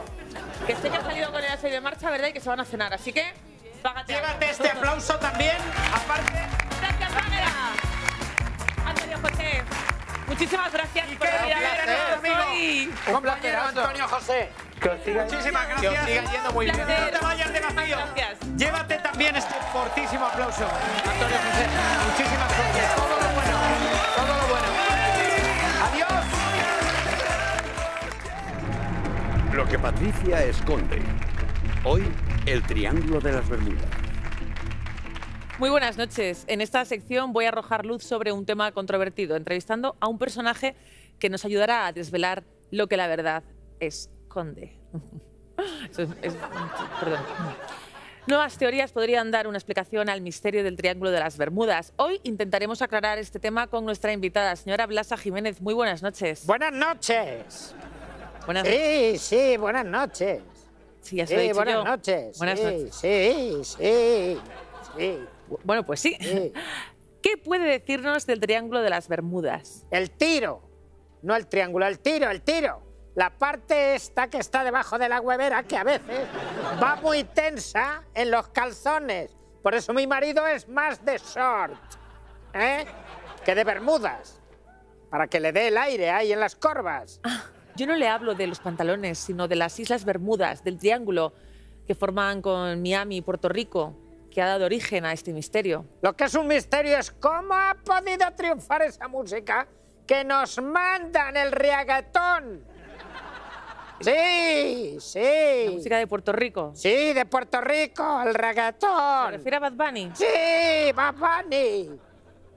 que sé que has salido con el aseo de marcha, ¿verdad? Y que se van a cenar, así que págate. Llévate este aplauso también, aparte. Gracias, Águeda. Antonio José, muchísimas gracias y por venir a vernos. Un placer, Antonio José. Que os siga, muchísimas gracias. Que os siga yendo muy bien. No te vayas de vacío. Llévate también este fortísimo aplauso. Antonio José, muchísimas gracias. Todo lo bueno. Todo lo bueno. Adiós. Lo que Patricia esconde. Hoy, el Triángulo de las Bermudas. Muy buenas noches. En esta sección voy a arrojar luz sobre un tema controvertido, entrevistando a un personaje que nos ayudará a desvelar lo que la verdad esconde. es, es, perdón. Nuevas teorías podrían dar una explicación al misterio del Triángulo de las Bermudas. Hoy intentaremos aclarar este tema con nuestra invitada, señora Blasa Jiménez. Muy buenas noches. Buenas noches. Buenas noches. Sí, sí, buenas noches. Sí, ya se lo he dicho buenas yo. noches. Buenas sí, noches. Sí, sí, sí. Bueno, pues sí. sí. ¿Qué puede decirnos del Triángulo de las Bermudas? El tiro. No el triángulo, el tiro, el tiro. La parte esta que está debajo de la huevera, que a veces va muy tensa en los calzones. Por eso mi marido es más de short, ¿eh? Que de bermudas. Para que le dé el aire ahí en las corvas. Ah, yo no le hablo de los pantalones, sino de las Islas Bermudas, del triángulo que forman con Miami y Puerto Rico, que ha dado origen a este misterio. Lo que es un misterio es cómo ha podido triunfar esa música que nos mandan, el reggaetón. Sí, sí. La música de Puerto Rico. Sí, de Puerto Rico, el reggaetón. ¿Se refiere a Bad Bunny? Sí, Bad Bunny.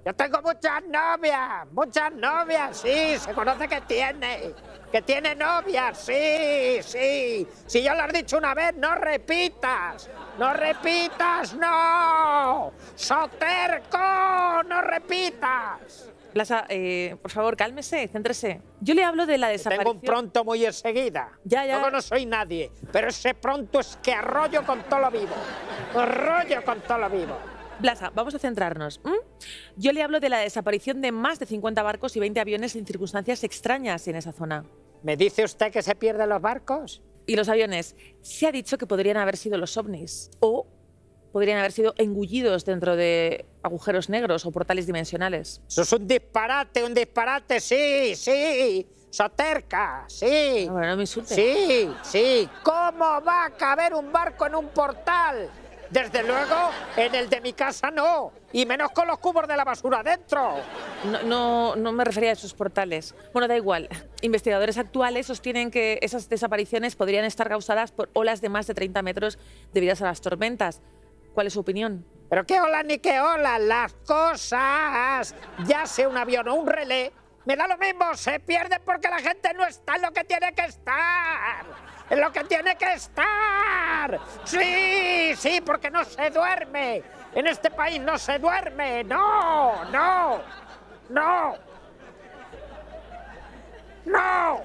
Yo tengo muchas novias, muchas novias, sí, se conoce que tiene. Que tiene novias, sí, sí. Si ya lo has dicho una vez, no repitas. No repitas, no. Soterco, no repitas. Blasa, eh, por favor, cálmese, céntrese. Yo le hablo de la desaparición. Tengo un pronto muy enseguida. Ya, ya. Luego no soy nadie, pero ese pronto es que arroyo con todo lo vivo. Arroyo con todo lo vivo. Blasa, vamos a centrarnos. ¿Mm? Yo le hablo de la desaparición de más de cincuenta barcos y veinte aviones en circunstancias extrañas en esa zona. ¿Me dice usted que se pierden los barcos? Y los aviones. Se ha dicho que podrían haber sido los ovnis o podrían haber sido engullidos dentro de agujeros negros o portales dimensionales. Eso es un disparate, un disparate, sí, sí. Soterca, sí. No, bueno, no me insulte. Sí, sí. ¿Cómo va a caber un barco en un portal? Desde luego, en el de mi casa no, y menos con los cubos de la basura dentro. No, no, no me refería a esos portales. Bueno, da igual. Investigadores actuales sostienen que esas desapariciones podrían estar causadas por olas de más de treinta metros debidas a las tormentas. ¿Cuál es su opinión? Pero qué olas ni qué olas, las cosas. Ya sea un avión o un relé, Me da lo mismo, se pierde porque la gente no está en lo que tiene que estar. En lo que tiene que estar. Sí, sí, porque no se duerme. En este país no se duerme. No, no, no. No.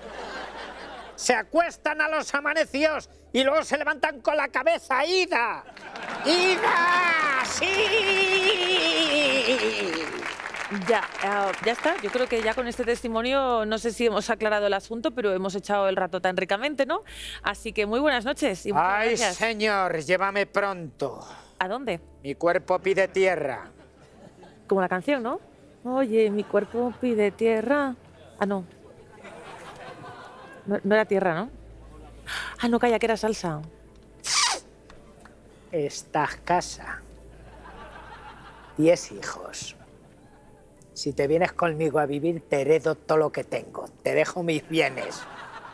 Se acuestan a los amanecidos y luego se levantan con la cabeza ida. ¡Ida! ¡Sí! Ya, uh, ya está. Yo creo que ya con este testimonio, no sé si hemos aclarado el asunto, pero hemos echado el rato tan ricamente, ¿no? Así que muy buenas noches y muchas Ay, gracias. Señor, llévame pronto. ¿A dónde? Mi cuerpo pide tierra. Como la canción, ¿no? Oye, mi cuerpo pide tierra. Ah, no. No, no era tierra, ¿no? Ah, no, calla, que era salsa. Estás casa. Diez hijos. Si te vienes conmigo a vivir, te heredo todo lo que tengo. Te dejo mis bienes.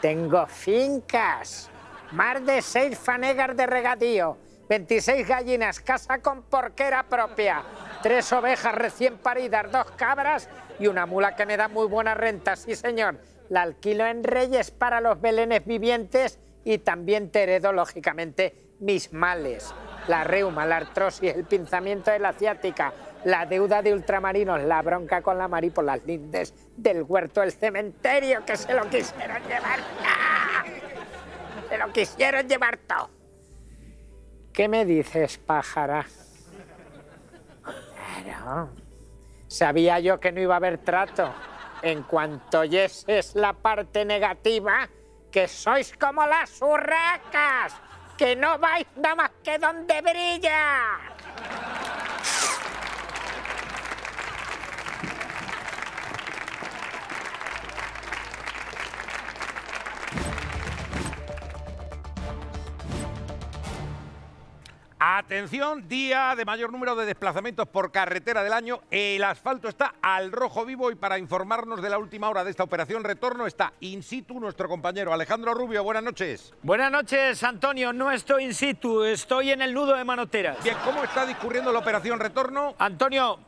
Tengo fincas, más de seis fanegas de regadío, veintiséis gallinas, casa con porquera propia, tres ovejas recién paridas, dos cabras y una mula que me da muy buena renta, sí señor. La alquilo en Reyes para los belenes vivientes y también te heredo, lógicamente, mis males. La reuma, la artrosis, el pinzamiento de la asiática, la deuda de ultramarinos, la bronca con la marí por las lindes del huerto, el cementerio, que se lo quisieron llevar. ¡Ah! Se lo quisieron llevar todo. ¿Qué me dices, pájara? Claro. Sabía yo que no iba a haber trato. En cuanto oyeses la parte negativa, que sois como las urracas, que no vais nada más que donde brilla. Atención, día de mayor número de desplazamientos por carretera del año. El asfalto está al rojo vivo y para informarnos de la última hora de esta operación retorno está in situ nuestro compañero Alejandro Rubio. Buenas noches. Buenas noches, Antonio. No estoy in situ, estoy en el nudo de Manoteras. Bien, ¿cómo está discurriendo la operación retorno? Antonio,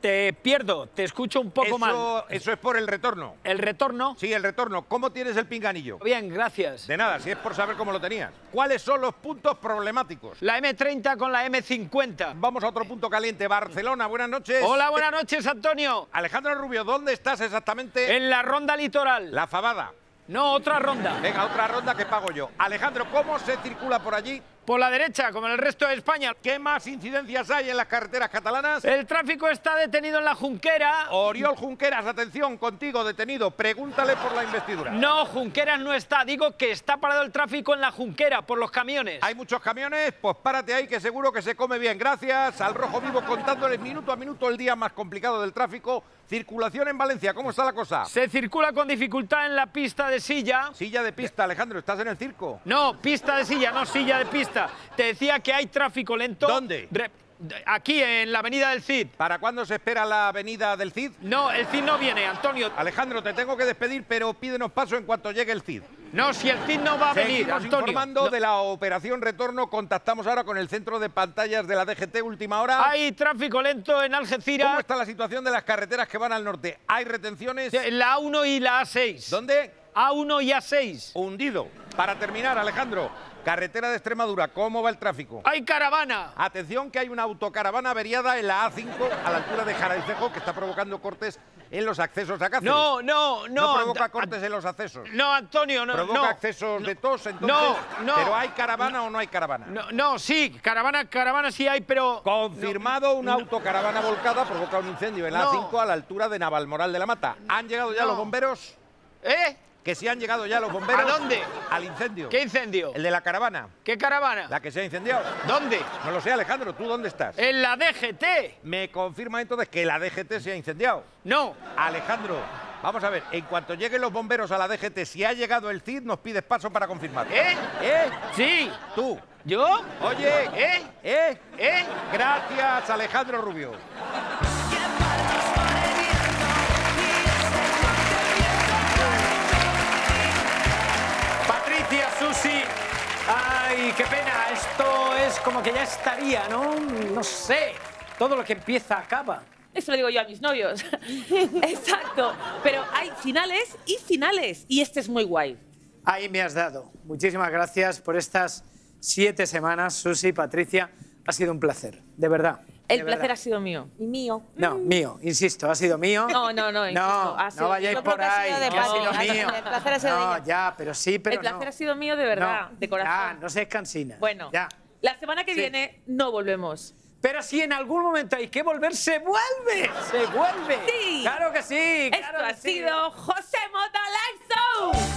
te pierdo, te escucho un poco eso, mal. Eso es por el retorno. ¿El retorno? Sí, el retorno. ¿Cómo tienes el pinganillo? Bien, gracias. De nada, si es por saber cómo lo tenías. ¿Cuáles son los puntos problemáticos? La eme tres con la eme cincuenta. Vamos a otro punto caliente, Barcelona. Buenas noches. Hola, buenas noches, Antonio. Alejandro Rubio, ¿dónde estás exactamente? En la ronda litoral. La Fabada. No, otra ronda. Venga, otra ronda que pago yo. Alejandro, ¿cómo se circula por allí? Por la derecha, como en el resto de España. ¿Qué más incidencias hay en las carreteras catalanas? El tráfico está detenido en la Junquera. Oriol Junqueras, atención, contigo detenido. Pregúntale por la investidura. No, Junqueras no está. Digo que está parado el tráfico en la Junquera por los camiones. ¿Hay muchos camiones? Pues párate ahí, que seguro que se come bien. Gracias al Rojo Vivo contándoles minuto a minuto el día más complicado del tráfico. Circulación en Valencia, ¿cómo está la cosa? Se circula con dificultad en la pista de silla. Silla de pista, Alejandro, ¿estás en el circo? No, pista de silla, no silla de pista. Te decía que hay tráfico lento. ¿Dónde? Re Aquí, en la avenida del Cid. ¿Para cuándo se espera la avenida del Cid? No, el Cid no viene, Antonio. Alejandro, te tengo que despedir, pero pídenos paso en cuanto llegue el Cid. No, si el Cid no va a Seguimos venir, Antonio. informando no. de la operación retorno. Contactamos ahora con el centro de pantallas de la de ge te, última hora. Hay tráfico lento en Algeciras. ¿Cómo está la situación de las carreteras que van al norte? ¿Hay retenciones? La A uno y la A seis. ¿Dónde? A uno y A seis. Hundido. Para terminar, Alejandro, carretera de Extremadura, ¿cómo va el tráfico? ¡Hay caravana! Atención, que hay una autocaravana averiada en la A cinco a la altura de Jaraicejo, que está provocando cortes en los accesos a Cáceres. No, no, no. No provoca cortes en los accesos. No, Antonio, no. Provoca no, accesos no, de tos, entonces. No, no. ¿Pero hay caravana no, o no hay caravana? No, no, sí, caravana, caravana sí hay, pero... Confirmado, no, una no, autocaravana volcada provoca un incendio en la no, A cinco a la altura de Navalmoral de la Mata. ¿Han llegado ya no. los bomberos? ¿Eh? Que si han llegado ya los bomberos... ¿A dónde? Al incendio. ¿Qué incendio? El de la caravana. ¿Qué caravana? La que se ha incendiado. ¿Dónde? No lo sé, Alejandro. ¿Tú dónde estás? En la de ge te. ¿Me confirma entonces que la de ge te se ha incendiado? No. Alejandro, vamos a ver. En cuanto lleguen los bomberos a la de ge te, si ha llegado el Cid, nos pides paso para confirmar. ¿Eh? ¿Eh? Sí. ¿Tú? ¿Yo? Oye. ¿Eh? ¿Eh? ¿Eh? Gracias, Alejandro Rubio. Susi, ay, qué pena, esto es como que ya estaría, ¿no? No sé, todo lo que empieza acaba. Eso lo digo yo a mis novios. Exacto. Pero hay finales y finales. Y este es muy guay. Ahí me has dado. Muchísimas gracias por estas siete semanas, Susi, Patricia. Ha sido un placer, de verdad. El de placer verdad. ha sido mío. Y mío. No, mío, insisto, ha sido mío. No, no, no, insisto, no, ha sido, no vayáis por ahí. Ha sido, no, ha sido mío. El placer ha sido mío. No, ya, pero sí, pero El placer no. ha sido mío de verdad, no, de corazón. Ah, no seas cansina. Bueno, ya. La semana que sí. viene no volvemos. Pero si en algún momento hay que volver, se vuelve, se vuelve. Sí. Claro que sí. Claro Esto que ha sí. sido José Mota Live Show.